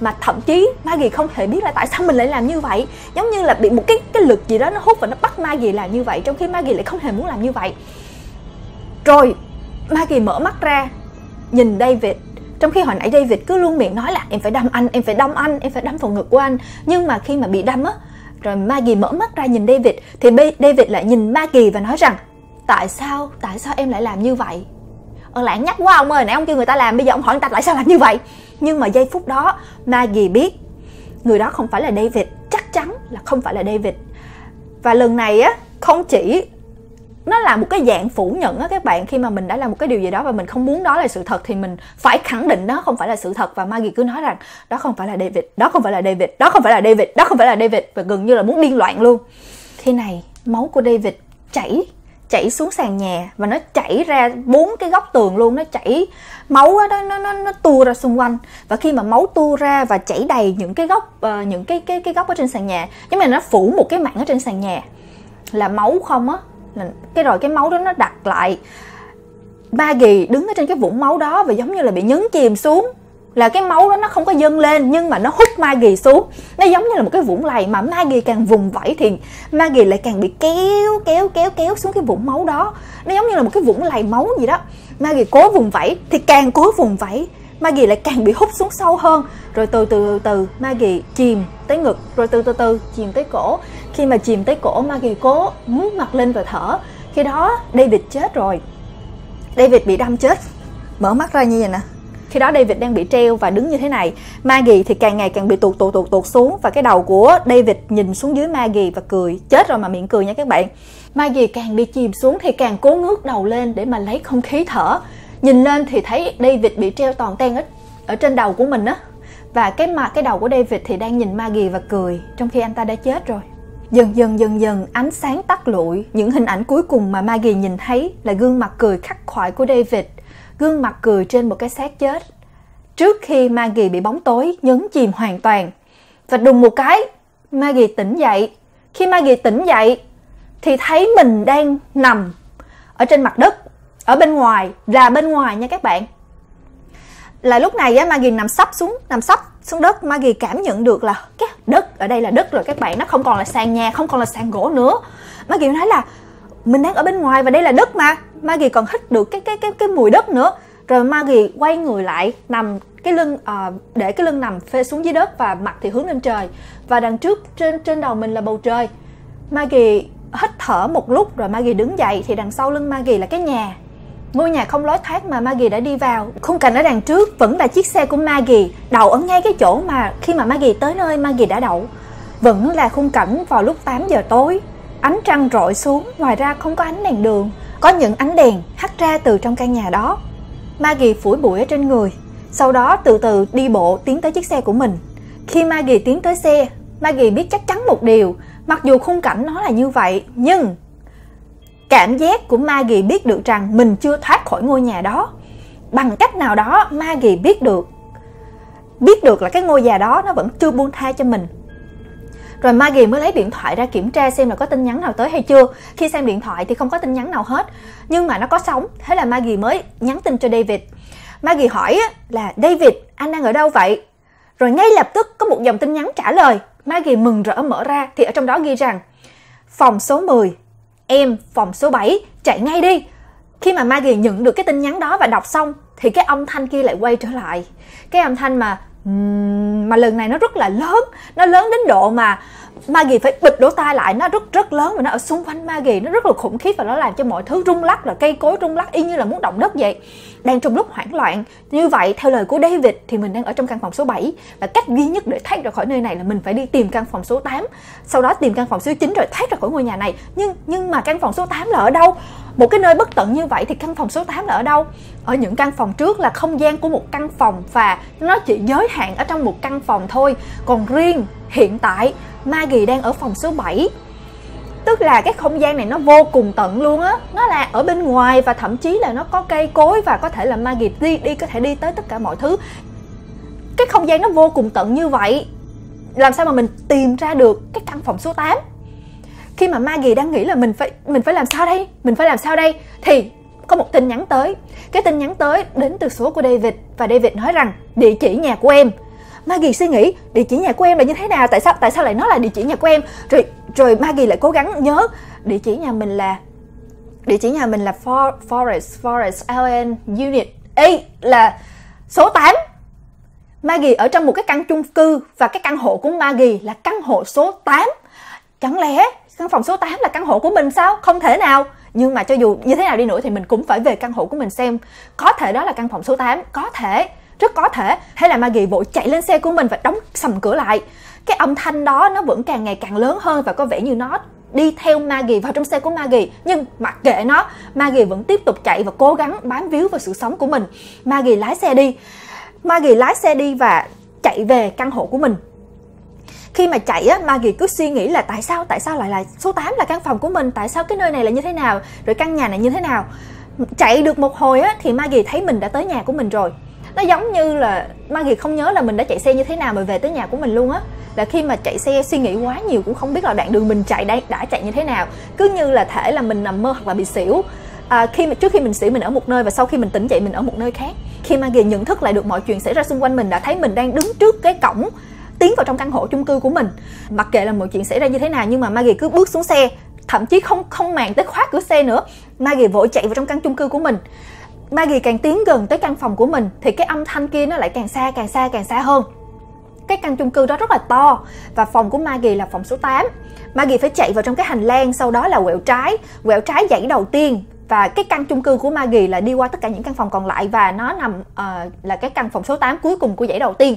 Mà thậm chí Maggie không thể biết là tại sao mình lại làm như vậy. Giống như là bị một cái cái lực gì đó nó hút và nó bắt Maggie làm như vậy, trong khi Maggie lại không hề muốn làm như vậy. Rồi Maggie mở mắt ra nhìn David, trong khi hồi nãy David cứ luôn miệng nói là em phải đâm anh, em phải đâm anh, em phải đâm vào ngực của anh. Nhưng mà khi mà bị đâm á, rồi Maggie mở mắt ra nhìn David thì David lại nhìn Maggie và nói rằng tại sao, tại sao em lại làm như vậy? Ờ lãng nhắc quá ông ơi, nãy ông kêu người ta làm, bây giờ ông hỏi người ta tại sao làm như vậy. Nhưng mà giây phút đó Maggie biết người đó không phải là David, chắc chắn là không phải là David. Và lần này á, không chỉ nó là một cái dạng phủ nhận á các bạn. Khi mà mình đã làm một cái điều gì đó và mình không muốn đó là sự thật thì mình phải khẳng định đó không phải là sự thật. Và Maggie cứ nói rằng đó không phải là David, đó không phải là David, đó không phải là David, đó không phải là David, và gần như là muốn điên loạn luôn. Khi này máu của David chảy chảy xuống sàn nhà và nó chảy ra bốn cái góc tường luôn, nó chảy máu đó, nó nó nó tua ra xung quanh. Và khi mà máu tua ra và chảy đầy những cái góc uh, những cái cái cái góc ở trên sàn nhà, nhưng mà nó phủ một cái mảng ở trên sàn nhà là máu không á. Cái rồi cái máu đó nó đặt lại, Maggie đứng ở trên cái vũng máu đó và giống như là bị nhấn chìm xuống. Là cái máu đó nó không có dâng lên nhưng mà nó hút Maggie xuống. Nó giống như là một cái vũng lầy mà Maggie càng vùng vẫy thì Maggie lại càng bị kéo kéo kéo kéo xuống cái vũng máu đó. Nó giống như là một cái vũng lầy máu gì đó. Maggie cố vùng vẫy thì càng cố vùng vẫy, Maggie lại càng bị hút xuống sâu hơn. Rồi từ từ từ Maggie chìm tới ngực, rồi từ từ từ chìm tới cổ. Khi mà chìm tới cổ, Maggie cố ngước mặt lên và thở. Khi đó David chết rồi, David bị đâm chết, mở mắt ra như vậy nè. Khi đó David đang bị treo và đứng như thế này. Maggie thì càng ngày càng bị tuột tuột tuột tuột xuống. Và cái đầu của David nhìn xuống dưới Maggie và cười. Chết rồi mà miệng cười nha các bạn. Maggie càng bị chìm xuống thì càng cố ngước đầu lên để mà lấy không khí thở. Nhìn lên thì thấy David bị treo toàn ten ở, ở trên đầu của mình á. Và cái mặt cái đầu của David thì đang nhìn Maggie và cười, trong khi anh ta đã chết rồi. Dần dần dần dần ánh sáng tắt lụi. Những hình ảnh cuối cùng mà Maggie nhìn thấy là gương mặt cười khắc khoải của David, gương mặt cười trên một cái xác chết, trước khi Maggie bị bóng tối nhấn chìm hoàn toàn. Và đùng một cái, Maggie tỉnh dậy. Khi Maggie tỉnh dậy thì thấy mình đang nằm ở trên mặt đất, ở bên ngoài, là bên ngoài nha các bạn. Là lúc này á, Maggie nằm sấp xuống, nằm sấp xuống đất. Maggie cảm nhận được là cái đất ở đây là đất rồi các bạn, nó không còn là sàn nhà, không còn là sàn gỗ nữa. Maggie nói là mình đang ở bên ngoài và đây là đất mà. Maggie còn hít được cái cái cái cái mùi đất nữa. Rồi Maggie quay người lại, nằm cái lưng à, để cái lưng nằm phê xuống dưới đất và mặt thì hướng lên trời. Và đằng trước trên trên đầu mình là bầu trời. Maggie hít thở một lúc rồi Maggie đứng dậy thì đằng sau lưng Maggie là cái nhà. Ngôi nhà không lối thoát mà Maggie đã đi vào. Khung cảnh ở đằng trước vẫn là chiếc xe của Maggie, đậu ở ngay cái chỗ mà khi mà Maggie tới nơi Maggie đã đậu. Vẫn là khung cảnh vào lúc tám giờ tối. Ánh trăng rọi xuống, ngoài ra không có ánh đèn đường, có những ánh đèn hắt ra từ trong căn nhà đó. Maggie phủi bụi ở trên người, sau đó từ từ đi bộ tiến tới chiếc xe của mình. Khi Maggie tiến tới xe, Maggie biết chắc chắn một điều, mặc dù khung cảnh nó là như vậy, nhưng cảm giác của Maggie biết được rằng mình chưa thoát khỏi ngôi nhà đó. Bằng cách nào đó Maggie biết được, biết được là cái ngôi nhà đó nó vẫn chưa buông tha cho mình. Rồi Maggie mới lấy điện thoại ra kiểm tra xem là có tin nhắn nào tới hay chưa. Khi xem điện thoại thì không có tin nhắn nào hết, nhưng mà nó có sóng. Thế là Maggie mới nhắn tin cho David. Maggie hỏi là David, anh đang ở đâu vậy? Rồi ngay lập tức có một dòng tin nhắn trả lời. Maggie mừng rỡ mở ra thì ở trong đó ghi rằng phòng số mười, em phòng số bảy, chạy ngay đi. Khi mà Maggie nhận được cái tin nhắn đó và đọc xong thì cái âm thanh kia lại quay trở lại. Cái âm thanh mà mà lần này nó rất là lớn, nó lớn đến độ mà Maggie phải bịt lỗ tai lại. Nó rất rất lớn và nó ở xung quanh Maggie, nó rất là khủng khiếp và nó làm cho mọi thứ rung lắc, là cây cối rung lắc y như là muốn động đất vậy. Đang trong lúc hoảng loạn như vậy, theo lời của David thì mình đang ở trong căn phòng số bảy, và cách duy nhất để thoát ra khỏi nơi này là mình phải đi tìm căn phòng số tám, sau đó tìm căn phòng số chín rồi thoát ra khỏi ngôi nhà này. Nhưng nhưng mà căn phòng số tám là ở đâu? Một cái nơi bất tận như vậy thì căn phòng số tám là ở đâu? Ở những căn phòng trước là không gian của một căn phòng và nó chỉ giới hạn ở trong một căn phòng thôi. Còn riêng hiện tại Maggie đang ở phòng số bảy. Tức là cái không gian này nó vô cùng tận luôn á. Nó là ở bên ngoài và thậm chí là nó có cây cối và có thể là Maggie đi, đi có thể đi tới tất cả mọi thứ. Cái không gian nó vô cùng tận như vậy, làm sao mà mình tìm ra được cái căn phòng số tám? Khi mà Maggie đang nghĩ là mình phải mình phải làm sao đây, mình phải làm sao đây thì có một tin nhắn tới. Cái tin nhắn tới đến từ số của David và David nói rằng địa chỉ nhà của em. Maggie suy nghĩ địa chỉ nhà của em là như thế nào, tại sao tại sao lại nói là địa chỉ nhà của em? Rồi rồi Maggie lại cố gắng nhớ địa chỉ nhà mình là địa chỉ nhà mình là For, Forest Forest Island Unit A là số tám. Maggie ở trong một cái căn chung cư và cái căn hộ của Maggie là căn hộ số tám. Chẳng lẽ căn phòng số tám là căn hộ của mình sao? Không thể nào. Nhưng mà cho dù như thế nào đi nữa thì mình cũng phải về căn hộ của mình xem. Có thể đó là căn phòng số tám, có thể, rất có thể. Hay là Maggie vội chạy lên xe của mình và đóng sầm cửa lại. cái âm thanh đó nó vẫn càng ngày càng lớn hơn và có vẻ như nó đi theo Maggie vào trong xe của Maggie. Nhưng mặc kệ nó, Maggie vẫn tiếp tục chạy và cố gắng bám víu vào sự sống của mình. Maggie lái xe đi Maggie lái xe đi và chạy về căn hộ của mình. Khi mà chạy á, Maggie cứ suy nghĩ là tại sao, tại sao lại là số tám là căn phòng của mình, tại sao cái nơi này là như thế nào, rồi căn nhà này như thế nào. Chạy được một hồi á, thì Maggie thấy mình đã tới nhà của mình rồi. Nó giống như là Maggie không nhớ là mình đã chạy xe như thế nào mà về tới nhà của mình luôn á. Là khi mà chạy xe suy nghĩ quá nhiều cũng không biết là đoạn đường mình chạy đã, đã chạy như thế nào. Cứ như là thể là mình nằm mơ hoặc là bị xỉu. À, khi mà trước khi mình xỉu mình ở một nơi và sau khi mình tỉnh dậy mình ở một nơi khác. Khi Maggie nhận thức lại được mọi chuyện xảy ra xung quanh mình, đã thấy mình đang đứng trước cái cổng tiến vào trong căn hộ chung cư của mình. Mặc kệ là mọi chuyện xảy ra như thế nào, nhưng mà Maggie cứ bước xuống xe, thậm chí không không màng tới khóa cửa xe nữa. Maggie vội chạy vào trong căn chung cư của mình. Maggie càng tiến gần tới căn phòng của mình thì cái âm thanh kia nó lại càng xa, càng xa, càng xa hơn. Cái căn chung cư đó rất là to và phòng của Maggie là phòng số tám. Maggie phải chạy vào trong cái hành lang, sau đó là quẹo trái, quẹo trái dãy đầu tiên. Và cái căn chung cư của Maggie là đi qua tất cả những căn phòng còn lại và nó nằm uh, là cái căn phòng số tám cuối cùng của dãy đầu tiên.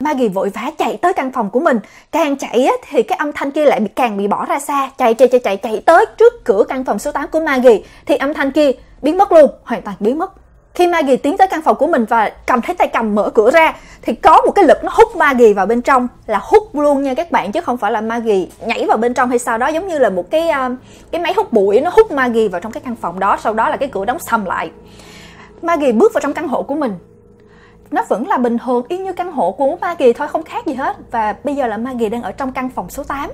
Maggie vội vã chạy tới căn phòng của mình. Càng chạy á, thì cái âm thanh kia lại càng bị bỏ ra xa. Chạy chạy chạy chạy chạy tới trước cửa căn phòng số tám của Maggie thì âm thanh kia biến mất luôn, hoàn toàn biến mất. Khi Maggie tiến tới căn phòng của mình và cầm thấy tay cầm mở cửa ra thì có một cái lực nó hút Maggie vào bên trong, là hút luôn nha các bạn, chứ không phải là Maggie nhảy vào bên trong hay sao đó, giống như là một cái cái máy hút bụi nó hút Maggie vào trong cái căn phòng đó, sau đó là cái cửa đóng sầm lại. Maggie bước vào trong căn hộ của mình. Nó vẫn là bình thường y như căn hộ của Maggie thôi, không khác gì hết. Và bây giờ là Maggie đang ở trong căn phòng số tám.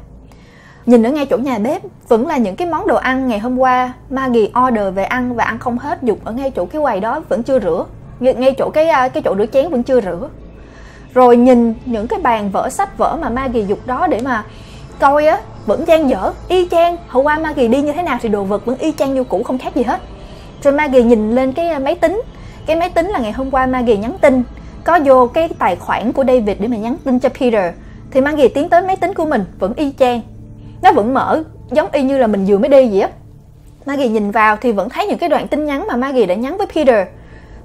Nhìn ở ngay chỗ nhà bếp vẫn là những cái món đồ ăn ngày hôm qua Maggie order về ăn và ăn không hết, dùng ở ngay chỗ cái quầy đó vẫn chưa rửa, ngay chỗ cái cái chỗ rửa chén vẫn chưa rửa. Rồi nhìn những cái bàn vỡ sách vỡ mà Maggie giục đó để mà coi á, vẫn dang dở y chang hôm qua Maggie đi như thế nào thì đồ vật vẫn y chang như cũ, không khác gì hết. Rồi Maggie nhìn lên cái máy tính. Cái máy tính là ngày hôm qua Maggie nhắn tin, có vô cái tài khoản của David để mà nhắn tin cho Peter. Thì Maggie tiến tới máy tính của mình vẫn y chang, nó vẫn mở giống y như là mình vừa mới đi vậy á. Maggie nhìn vào thì vẫn thấy những cái đoạn tin nhắn mà Maggie đã nhắn với Peter,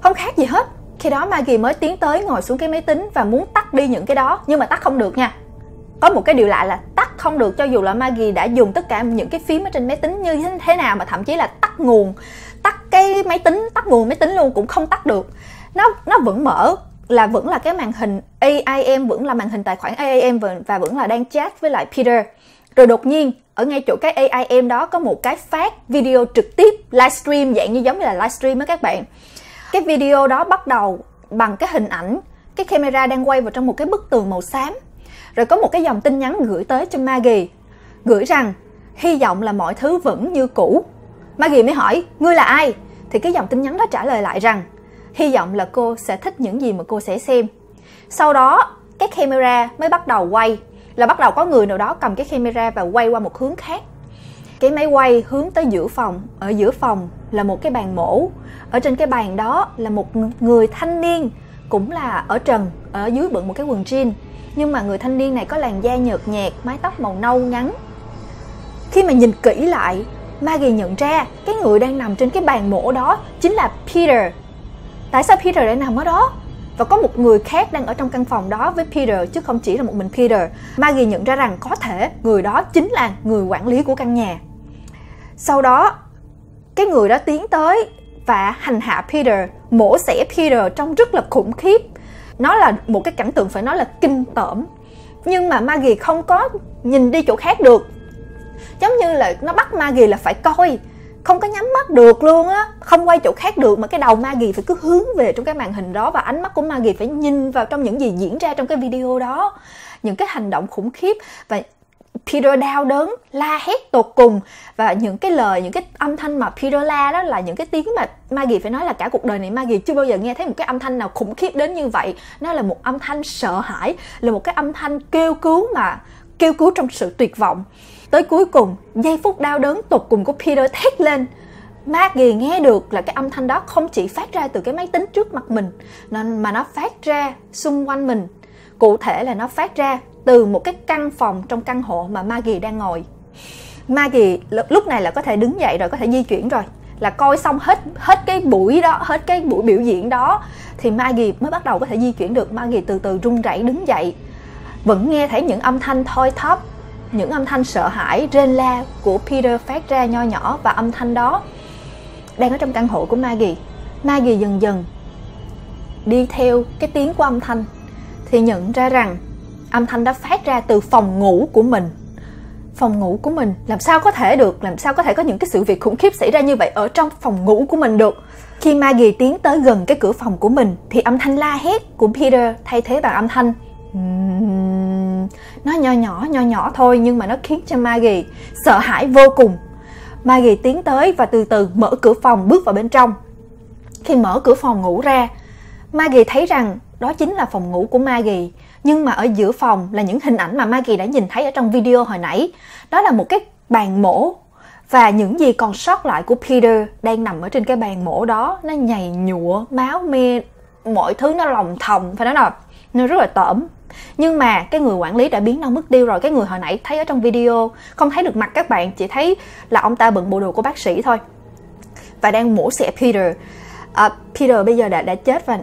không khác gì hết. Khi đó Maggie mới tiến tới ngồi xuống cái máy tính và muốn tắt đi những cái đó, nhưng mà tắt không được nha. Có một cái điều lạ là tắt không được cho dù là Maggie đã dùng tất cả những cái phím ở trên máy tính như thế nào, mà thậm chí là tắt nguồn, tắt cái máy tính, tắt nguồn máy tính luôn cũng không tắt được. Nó nó vẫn mở, là vẫn là cái màn hình a i em, vẫn là màn hình tài khoản a i em và, và vẫn là đang chat với lại Peter. Rồi đột nhiên ở ngay chỗ cái a i em đó có một cái phát video trực tiếp livestream, dạng như giống như là livestream á các bạn. Cái video đó bắt đầu bằng cái hình ảnh, cái camera đang quay vào trong một cái bức tường màu xám. Rồi có một cái dòng tin nhắn gửi tới cho Maggie, gửi rằng hy vọng là mọi thứ vẫn như cũ. Maggie mới hỏi ngươi là ai? Thì cái dòng tin nhắn đó trả lời lại rằng hy vọng là cô sẽ thích những gì mà cô sẽ xem. Sau đó cái camera mới bắt đầu quay, là bắt đầu có người nào đó cầm cái camera và quay qua một hướng khác. Cái máy quay hướng tới giữa phòng, ở giữa phòng là một cái bàn mổ. Ở trên cái bàn đó là một người thanh niên cũng là ở trần, ở dưới bận một cái quần jean. Nhưng mà người thanh niên này có làn da nhợt nhạt, mái tóc màu nâu ngắn. Khi mà nhìn kỹ lại, Maggie nhận ra cái người đang nằm trên cái bàn mổ đó chính là Peter. Tại sao Peter lại nằm ở đó? Và có một người khác đang ở trong căn phòng đó với Peter chứ không chỉ là một mình Peter. Maggie nhận ra rằng có thể người đó chính là người quản lý của căn nhà. Sau đó, cái người đó tiến tới và hành hạ Peter, mổ xẻ Peter trông rất là khủng khiếp. Nó là một cái cảnh tượng phải nói là kinh tởm. Nhưng mà Maggie không có nhìn đi chỗ khác được. Giống như là nó bắt Maggie là phải coi, không có nhắm mắt được luôn á, không quay chỗ khác được, mà cái đầu Maggie phải cứ hướng về trong cái màn hình đó và ánh mắt của Maggie phải nhìn vào trong những gì diễn ra trong cái video đó. Những cái hành động khủng khiếp và Peter đau đớn la hét tột cùng, và những cái lời, những cái âm thanh mà Peter la đó là những cái tiếng mà Maggie phải nói là cả cuộc đời này Maggie chưa bao giờ nghe thấy một cái âm thanh nào khủng khiếp đến như vậy. Nó là một âm thanh sợ hãi, là một cái âm thanh kêu cứu mà kêu cứu trong sự tuyệt vọng. Tới cuối cùng, giây phút đau đớn tột cùng của Peter thét lên. Maggie nghe được là cái âm thanh đó không chỉ phát ra từ cái máy tính trước mặt mình, mà nó phát ra xung quanh mình. Cụ thể là nó phát ra từ một cái căn phòng trong căn hộ mà Maggie đang ngồi. Maggie lúc này là có thể đứng dậy rồi, có thể di chuyển rồi. Là coi xong hết hết cái buổi đó, hết cái buổi biểu diễn đó, thì Maggie mới bắt đầu có thể di chuyển được. Maggie từ từ run rẩy đứng dậy. vẫn nghe thấy những âm thanh thoi thóp, những âm thanh sợ hãi, rên la của Peter phát ra nho nhỏ. Và âm thanh đó đang ở trong căn hộ của Maggie. Maggie dần dần đi theo cái tiếng của âm thanh thì nhận ra rằng âm thanh đã phát ra từ phòng ngủ của mình. Phòng ngủ của mình, làm sao có thể được, làm sao có thể có những cái sự việc khủng khiếp xảy ra như vậy ở trong phòng ngủ của mình được. Khi Maggie tiến tới gần cái cửa phòng của mình thì âm thanh la hét của Peter thay thế bằng âm thanh nó nho nhỏ nho nhỏ thôi, nhưng mà nó khiến cho Maggie sợ hãi vô cùng. Maggie tiến tới và từ từ mở cửa phòng, bước vào bên trong. Khi mở cửa phòng ngủ ra, Maggie thấy rằng đó chính là phòng ngủ của Maggie. Nhưng mà ở giữa phòng là những hình ảnh mà Maggie đã nhìn thấy ở trong video hồi nãy. Đó là một cái bàn mổ. Và những gì còn sót lại của Peter đang nằm ở trên cái bàn mổ đó. Nó nhầy nhụa, máu me, mọi thứ nó lòng thòng. Phải nói là nó rất là tởm. Nhưng mà cái người quản lý đã biến nó mất tiêu rồi. Cái người hồi nãy thấy ở trong video không thấy được mặt các bạn, chỉ thấy là ông ta bận bộ đồ của bác sĩ thôi và đang mổ xẻ Peter. à, Peter bây giờ đã, đã chết và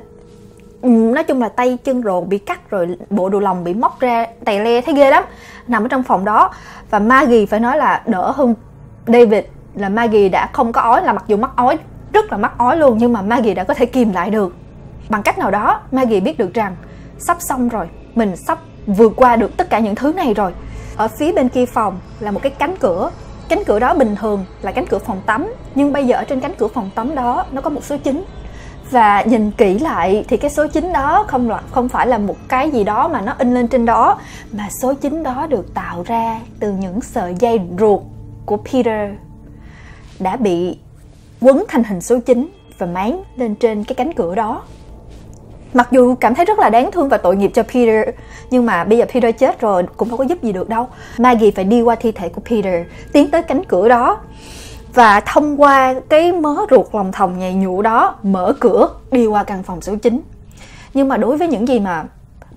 nói chung là tay chân rộn bị cắt rồi, bộ đồ lòng bị móc ra tè le, thấy ghê lắm. Nằm ở trong phòng đó và Maggie phải nói là đỡ hơn David là Maggie đã không có ói, là mặc dù mắc ói, rất là mắc ói luôn, nhưng mà Maggie đã có thể kìm lại được. Bằng cách nào đó Maggie biết được rằng sắp xong rồi, mình sắp vượt qua được tất cả những thứ này rồi. Ở phía bên kia phòng là một cái cánh cửa. Cánh cửa đó bình thường là cánh cửa phòng tắm, nhưng bây giờ ở trên cánh cửa phòng tắm đó nó có một số chín. Và nhìn kỹ lại thì cái số chín đó không là, không phải là một cái gì đó mà nó in lên trên đó, mà số chín đó được tạo ra từ những sợi dây ruột của Peter đã bị quấn thành hình số chín và máng lên trên cái cánh cửa đó. Mặc dù cảm thấy rất là đáng thương và tội nghiệp cho Peter, nhưng mà bây giờ Peter chết rồi cũng đâu có giúp gì được đâu. Maggie phải đi qua thi thể của Peter, tiến tới cánh cửa đó và thông qua cái mớ ruột lòng thòng nhầy nhụa đó mở cửa đi qua căn phòng số chín. Nhưng mà đối với những gì mà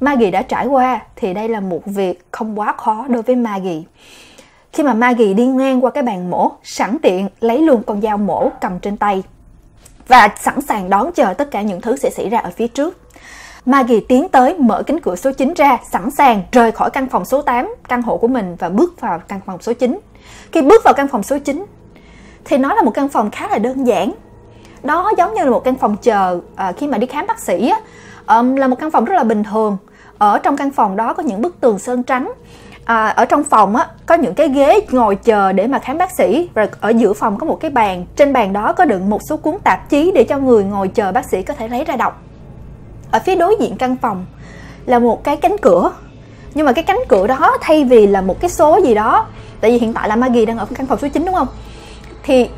Maggie đã trải qua thì đây là một việc không quá khó đối với Maggie. Khi mà Maggie đi ngang qua cái bàn mổ, sẵn tiện lấy luôn con dao mổ cầm trên tay và sẵn sàng đón chờ tất cả những thứ sẽ xảy ra ở phía trước. Maggie tiến tới mở cánh cửa số chín ra, sẵn sàng rời khỏi căn phòng số tám, căn hộ của mình, và bước vào căn phòng số chín. Khi bước vào căn phòng số chín thì nó là một căn phòng khá là đơn giản. Đó giống như là một căn phòng chờ à, khi mà đi khám bác sĩ á, à, là một căn phòng rất là bình thường. Ở trong căn phòng đó có những bức tường sơn trắng. À, ở trong phòng á, có những cái ghế ngồi chờ để mà khám bác sĩ. Rồi ở giữa phòng có một cái bàn. Trên bàn đó có đựng một số cuốn tạp chí để cho người ngồi chờ bác sĩ có thể lấy ra đọc. Ở phía đối diện căn phòng là một cái cánh cửa. Nhưng mà cái cánh cửa đó thay vì là một cái số gì đó, tại vì hiện tại là Maggie đang ở căn phòng số chín đúng không, thì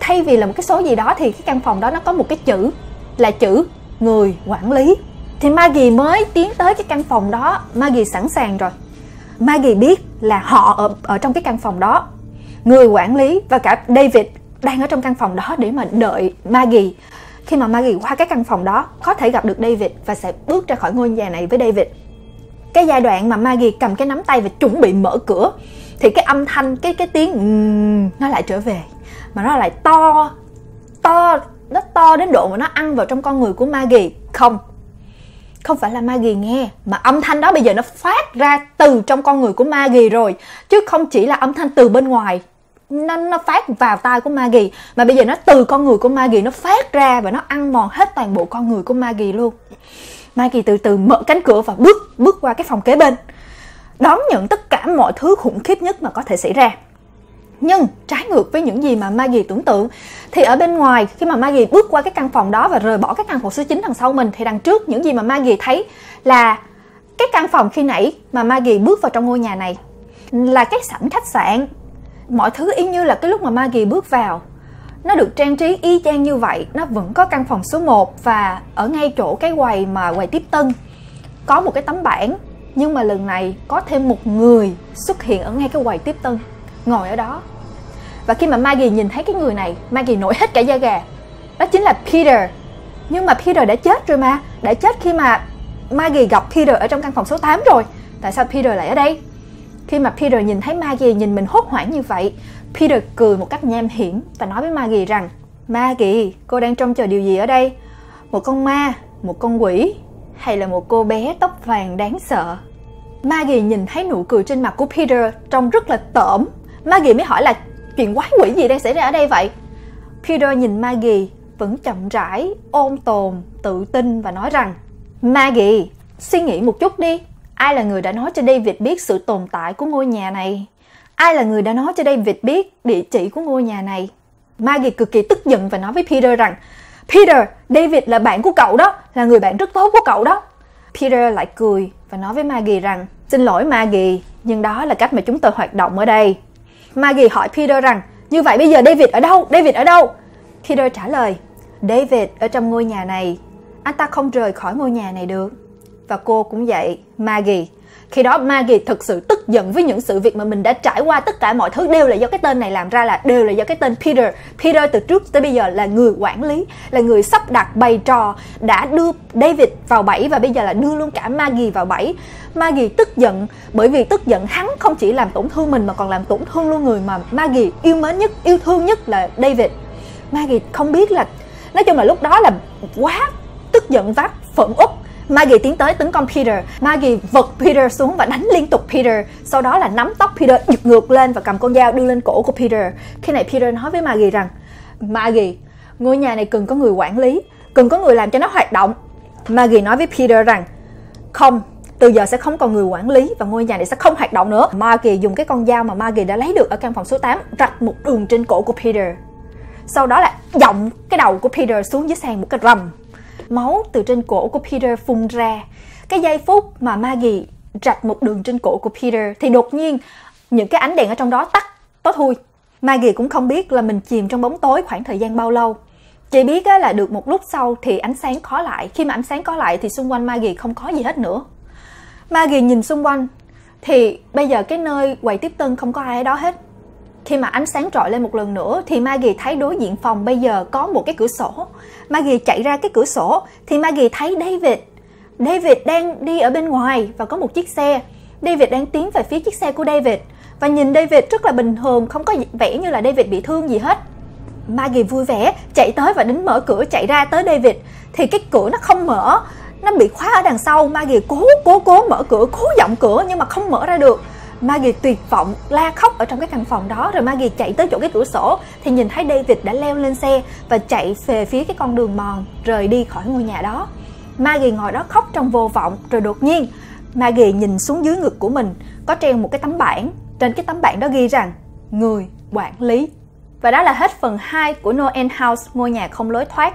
thay vì là một cái số gì đó thì cái căn phòng đó nó có một cái chữ là chữ người quản lý. Thì Maggie mới tiến tới cái căn phòng đó, Maggie sẵn sàng rồi. Maggie biết là họ ở, ở trong cái căn phòng đó, người quản lý và cả David đang ở trong căn phòng đó để mà đợi Maggie. Khi mà Maggie qua cái căn phòng đó có thể gặp được David và sẽ bước ra khỏi ngôi nhà này với David. Cái giai đoạn mà Maggie cầm cái nắm tay và chuẩn bị mở cửa thì cái âm thanh, cái cái tiếng um, nó lại trở về. Mà nó lại to, to, nó to đến độ mà nó ăn vào trong con người của Maggie. Không, không phải là Maggie nghe, mà âm thanh đó bây giờ nó phát ra từ trong con người của Maggie rồi. Chứ không chỉ là âm thanh từ bên ngoài, nó, nó phát vào tai của Maggie, mà bây giờ nó từ con người của Maggie nó phát ra và nó ăn mòn hết toàn bộ con người của Maggie luôn. Maggie từ từ mở cánh cửa và bước, bước qua cái phòng kế bên, đón nhận tất cả mọi thứ khủng khiếp nhất mà có thể xảy ra. Nhưng trái ngược với những gì mà Maggie tưởng tượng, thì ở bên ngoài khi mà Maggie bước qua cái căn phòng đó và rời bỏ cái căn phòng số chín đằng sau mình, thì đằng trước những gì mà Maggie thấy là cái căn phòng khi nãy mà Maggie bước vào trong ngôi nhà này là cái sảnh khách sạn. Mọi thứ y như là cái lúc mà Maggie bước vào, nó được trang trí y chang như vậy. Nó vẫn có căn phòng số một và ở ngay chỗ cái quầy mà quầy tiếp tân có một cái tấm bảng. Nhưng mà lần này có thêm một người xuất hiện ở ngay cái quầy tiếp tân, ngồi ở đó. Và khi mà Maggie nhìn thấy cái người này, Maggie nổi hết cả da gà. Đó chính là Peter. Nhưng mà Peter đã chết rồi mà. Đã chết khi mà Maggie gặp Peter ở trong căn phòng số tám rồi. Tại sao Peter lại ở đây? Khi mà Peter nhìn thấy Maggie nhìn mình hốt hoảng như vậy, Peter cười một cách nham hiểm và nói với Maggie rằng: Maggie, cô đang trông chờ điều gì ở đây? Một con ma, một con quỷ, hay là một cô bé tóc vàng đáng sợ? Maggie nhìn thấy nụ cười trên mặt của Peter trông rất là tởm. Maggie mới hỏi là chuyện quái quỷ gì đang xảy ra ở đây vậy? Peter nhìn Maggie vẫn chậm rãi, ôn tồn, tự tin và nói rằng: Maggie, suy nghĩ một chút đi. Ai là người đã nói cho David biết sự tồn tại của ngôi nhà này? Ai là người đã nói cho David biết địa chỉ của ngôi nhà này? Maggie cực kỳ tức giận và nói với Peter rằng: Peter, David là bạn của cậu đó, là người bạn rất tốt của cậu đó. Peter lại cười và nói với Maggie rằng: Xin lỗi Maggie, nhưng đó là cách mà chúng tôi hoạt động ở đây. Maggie hỏi Peter rằng: Như vậy bây giờ David ở đâu? David ở đâu? Peter trả lời: David ở trong ngôi nhà này. Anh ta không rời khỏi ngôi nhà này được. Và cô cũng vậy, Maggie. Khi đó Maggie thực sự tức giận với những sự việc mà mình đã trải qua. Tất cả mọi thứ đều là do cái tên này làm ra, là đều là do cái tên Peter. Peter từ trước tới bây giờ là người quản lý, là người sắp đặt bày trò, đã đưa David vào bẫy và bây giờ là đưa luôn cả Maggie vào bẫy. Maggie tức giận bởi vì tức giận hắn không chỉ làm tổn thương mình mà còn làm tổn thương luôn người mà Maggie yêu mến nhất, yêu thương nhất là David. Maggie không biết là, nói chung là lúc đó là quá tức giận vắt phẫn uất. Maggie tiến tới tấn công Peter. Maggie vật Peter xuống và đánh liên tục Peter. Sau đó là nắm tóc Peter, giật ngược lên và cầm con dao đưa lên cổ của Peter. Khi này Peter nói với Maggie rằng: Maggie, ngôi nhà này cần có người quản lý, cần có người làm cho nó hoạt động. Maggie nói với Peter rằng: Không, từ giờ sẽ không còn người quản lý và ngôi nhà này sẽ không hoạt động nữa. Maggie dùng cái con dao mà Maggie đã lấy được ở căn phòng số tám rạch một đường trên cổ của Peter. Sau đó là dọng cái đầu của Peter xuống dưới sàn một cái rầm. Máu từ trên cổ của Peter phun ra. Cái giây phút mà Maggie rạch một đường trên cổ của Peter thì đột nhiên những cái ánh đèn ở trong đó tắt, tối thui. Maggie cũng không biết là mình chìm trong bóng tối khoảng thời gian bao lâu. Chỉ biết là được một lúc sau thì ánh sáng khóa lại. Khi mà ánh sáng có lại thì xung quanh Maggie không có gì hết nữa. Maggie nhìn xung quanh thì bây giờ cái nơi quầy tiếp tân không có ai ở đó hết. Khi mà ánh sáng trọi lên một lần nữa thì Maggie thấy đối diện phòng bây giờ có một cái cửa sổ. Maggie chạy ra cái cửa sổ thì Maggie thấy David. David đang đi ở bên ngoài và có một chiếc xe. David đang tiến về phía chiếc xe của David. Và nhìn David rất là bình thường, không có vẻ như là David bị thương gì hết. Maggie vui vẻ chạy tới và đến mở cửa chạy ra tới David. Thì cái cửa nó không mở, nó bị khóa ở đằng sau. Maggie cố cố cố mở cửa, cố giọng cửa nhưng mà không mở ra được. Maggie tuyệt vọng, la khóc ở trong cái căn phòng đó. Rồi Maggie chạy tới chỗ cái cửa sổ thì nhìn thấy David đã leo lên xe và chạy về phía cái con đường mòn, rời đi khỏi ngôi nhà đó. Maggie ngồi đó khóc trong vô vọng. Rồi đột nhiên Maggie nhìn xuống dưới ngực của mình, có treo một cái tấm bảng. Trên cái tấm bảng đó ghi rằng: Người quản lý. Và đó là hết phần hai của No End House, ngôi nhà không lối thoát.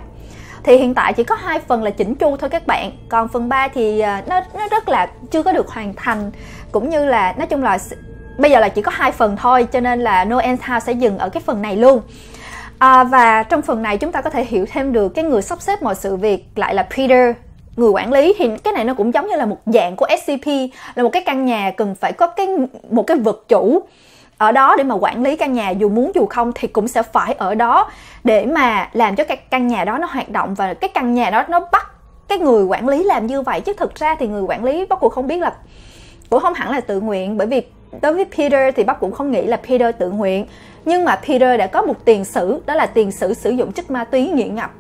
Thì hiện tại chỉ có hai phần là chỉnh chu thôi các bạn. Còn phần ba thì nó, nó rất là chưa có được hoàn thành. Cũng như là nói chung là bây giờ là chỉ có hai phần thôi, cho nên là No End House sẽ dừng ở cái phần này luôn. à, Và trong phần này chúng ta có thể hiểu thêm được cái người sắp xếp mọi sự việc lại là Peter, người quản lý. Thì cái này nó cũng giống như là một dạng của S C P, là một cái căn nhà cần phải có cái một cái vật chủ ở đó để mà quản lý căn nhà, dù muốn dù không thì cũng sẽ phải ở đó để mà làm cho cái căn nhà đó nó hoạt động. Và cái căn nhà đó nó bắt cái người quản lý làm như vậy, chứ thực ra thì người quản lý bác cũng không biết là, cũng không hẳn là tự nguyện, bởi vì đối với Peter thì bác cũng không nghĩ là Peter tự nguyện. Nhưng mà Peter đã có một tiền sử, đó là tiền sử sử dụng chất ma túy nghiện ngập.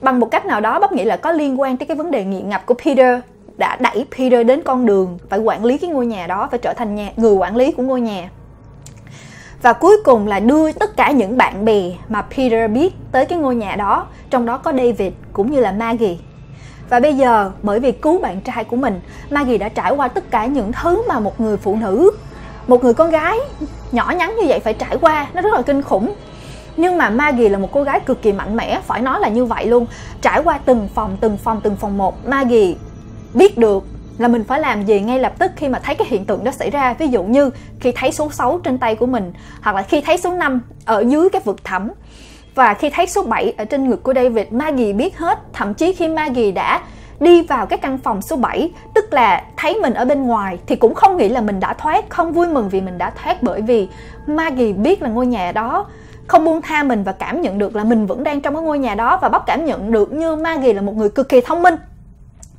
Bằng một cách nào đó bác nghĩ là có liên quan tới cái vấn đề nghiện ngập của Peter, đã đẩy Peter đến con đường phải quản lý cái ngôi nhà đó, phải trở thành nhà, người quản lý của ngôi nhà. Và cuối cùng là đưa tất cả những bạn bè mà Peter biết tới cái ngôi nhà đó, trong đó có David cũng như là Maggie. Và bây giờ bởi vì cứu bạn trai của mình, Maggie đã trải qua tất cả những thứ mà một người phụ nữ, một người con gái nhỏ nhắn như vậy phải trải qua. Nó rất là kinh khủng. Nhưng mà Maggie là một cô gái cực kỳ mạnh mẽ, phải nói là như vậy luôn. Trải qua từng phòng, từng phòng, từng phòng một, Maggie biết được là mình phải làm gì ngay lập tức khi mà thấy cái hiện tượng đó xảy ra. Ví dụ như khi thấy số sáu trên tay của mình, hoặc là khi thấy số năm ở dưới cái vực thẳm, và khi thấy số bảy ở trên ngực của David, Maggie biết hết. Thậm chí khi Maggie đã đi vào cái căn phòng số bảy, tức là thấy mình ở bên ngoài, thì cũng không nghĩ là mình đã thoát, không vui mừng vì mình đã thoát, bởi vì Maggie biết là ngôi nhà đó không buông tha mình và cảm nhận được là mình vẫn đang trong cái ngôi nhà đó. Và bóc cảm nhận được như Maggie là một người cực kỳ thông minh,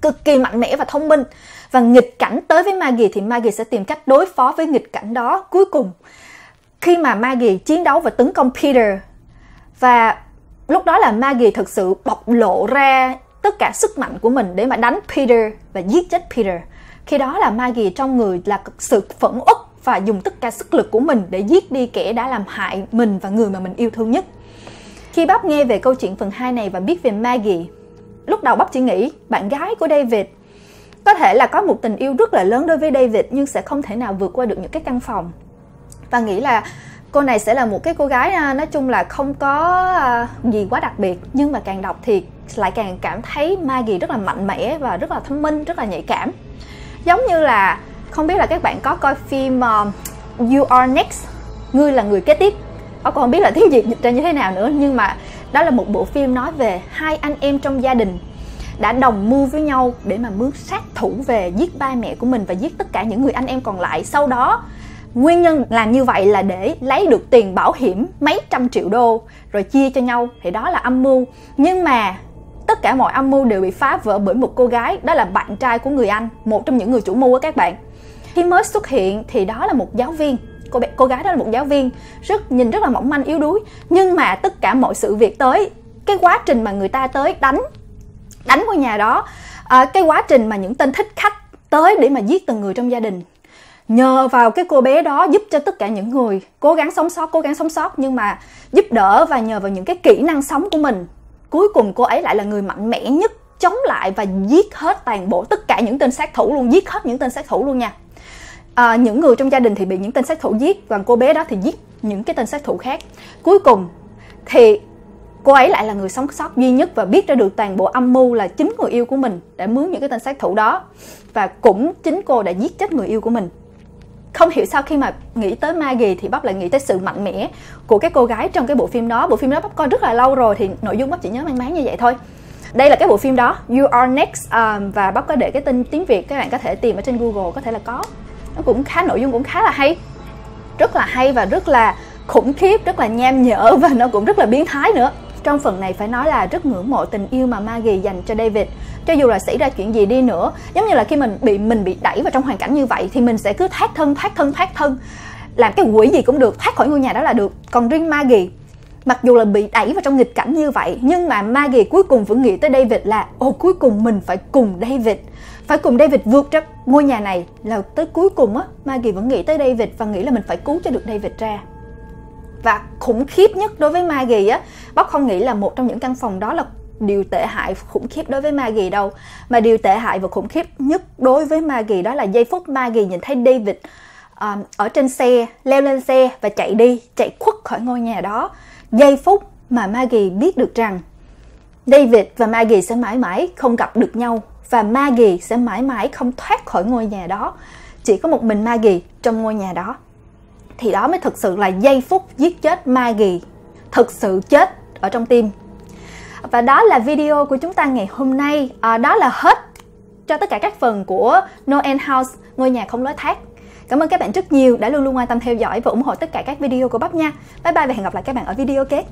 cực kỳ mạnh mẽ và thông minh. Và nghịch cảnh tới với Maggie thì Maggie sẽ tìm cách đối phó với nghịch cảnh đó. Cuối cùng khi mà Maggie chiến đấu và tấn công Peter, và lúc đó là Maggie thực sự bộc lộ ra tất cả sức mạnh của mình để mà đánh Peter và giết chết Peter. Khi đó là Maggie trong người là sự phẫn uất và dùng tất cả sức lực của mình để giết đi kẻ đã làm hại mình và người mà mình yêu thương nhất. Khi Bắp nghe về câu chuyện phần hai này và biết về Maggie, lúc đầu Bắp chỉ nghĩ bạn gái của David có thể là có một tình yêu rất là lớn đối với David nhưng sẽ không thể nào vượt qua được những cái căn phòng, và nghĩ là cô này sẽ là một cái cô gái nói chung là không có gì quá đặc biệt. Nhưng mà càng đọc thì lại càng cảm thấy Maggie rất là mạnh mẽ và rất là thông minh, rất là nhạy cảm. Giống như là, không biết là các bạn có coi phim uh, You Are Next, Ngươi là người kế tiếp. Ở còn không biết là tiếng Việt ra như thế nào nữa, nhưng mà đó là một bộ phim nói về hai anh em trong gia đình đã đồng mưu với nhau để mà mướn sát thủ về giết ba mẹ của mình và giết tất cả những người anh em còn lại. Sau đó nguyên nhân làm như vậy là để lấy được tiền bảo hiểm mấy trăm triệu đô rồi chia cho nhau, thì đó là âm mưu. Nhưng mà tất cả mọi âm mưu đều bị phá vỡ bởi một cô gái, đó là bạn trai của người anh, một trong những người chủ mưu á các bạn. Khi mới xuất hiện thì đó là một giáo viên, cô, cô gái đó là một giáo viên rất nhìn rất là mỏng manh yếu đuối. Nhưng mà tất cả mọi sự việc tới, cái quá trình mà người ta tới đánh, đánh ngôi nhà đó, à, cái quá trình mà những tên thích khách tới để mà giết từng người trong gia đình, nhờ vào cái cô bé đó giúp cho tất cả những người cố gắng sống sót, cố gắng sống sót nhưng mà giúp đỡ, và nhờ vào những cái kỹ năng sống của mình, cuối cùng cô ấy lại là người mạnh mẽ nhất chống lại và giết hết toàn bộ tất cả những tên sát thủ luôn, giết hết những tên sát thủ luôn nha. À, những người trong gia đình thì bị những tên sát thủ giết, còn cô bé đó thì giết những cái tên sát thủ khác. Cuối cùng thì cô ấy lại là người sống sót duy nhất và biết ra được toàn bộ âm mưu là chính người yêu của mình đã mướn những cái tên sát thủ đó, và cũng chính cô đã giết chết người yêu của mình. Không hiểu sao khi mà nghĩ tới Maggie thì Bắp lại nghĩ tới sự mạnh mẽ của cái cô gái trong cái bộ phim đó. Bộ phim đó Bắp coi rất là lâu rồi thì nội dung Bắp chỉ nhớ mang máng như vậy thôi. Đây là cái bộ phim đó, You Are Next, um, và Bắp có để cái tên tiếng Việt, các bạn có thể tìm ở trên Google, có thể là có. Nó cũng khá, nội dung cũng khá là hay, rất là hay và rất là khủng khiếp, rất là nham nhở và nó cũng rất là biến thái nữa. Trong phần này phải nói là rất ngưỡng mộ tình yêu mà Maggie dành cho David. Cho dù là xảy ra chuyện gì đi nữa, giống như là khi mình bị mình bị đẩy vào trong hoàn cảnh như vậy thì mình sẽ cứ thoát thân, thoát thân, thoát thân, làm cái quỷ gì cũng được, thoát khỏi ngôi nhà đó là được. Còn riêng Maggie, mặc dù là bị đẩy vào trong nghịch cảnh như vậy, nhưng mà Maggie cuối cùng vẫn nghĩ tới David là ồ, cuối cùng mình phải cùng David, phải cùng David vượt ra ngôi nhà này. Là tới cuối cùng á, Maggie vẫn nghĩ tới David và nghĩ là mình phải cứu cho được David ra. Và khủng khiếp nhất đối với Maggie á, Bắp không nghĩ là một trong những căn phòng đó là điều tệ hại khủng khiếp đối với Maggie đâu, mà điều tệ hại và khủng khiếp nhất đối với Maggie đó là giây phút Maggie nhìn thấy David um, ở trên xe, leo lên xe và chạy đi, chạy khuất khỏi ngôi nhà đó. Giây phút mà Maggie biết được rằng David và Maggie sẽ mãi mãi không gặp được nhau và Maggie sẽ mãi mãi không thoát khỏi ngôi nhà đó. Chỉ có một mình Maggie trong ngôi nhà đó. Thì đó mới thực sự là giây phút giết chết Maggie, thực sự chết ở trong tim. Và đó là video của chúng ta ngày hôm nay. à, Đó là hết cho tất cả các phần của No End House, ngôi nhà không lối thoát. Cảm ơn các bạn rất nhiều đã luôn luôn quan tâm theo dõi và ủng hộ tất cả các video của Bắp nha. Bye bye và hẹn gặp lại các bạn ở video kế.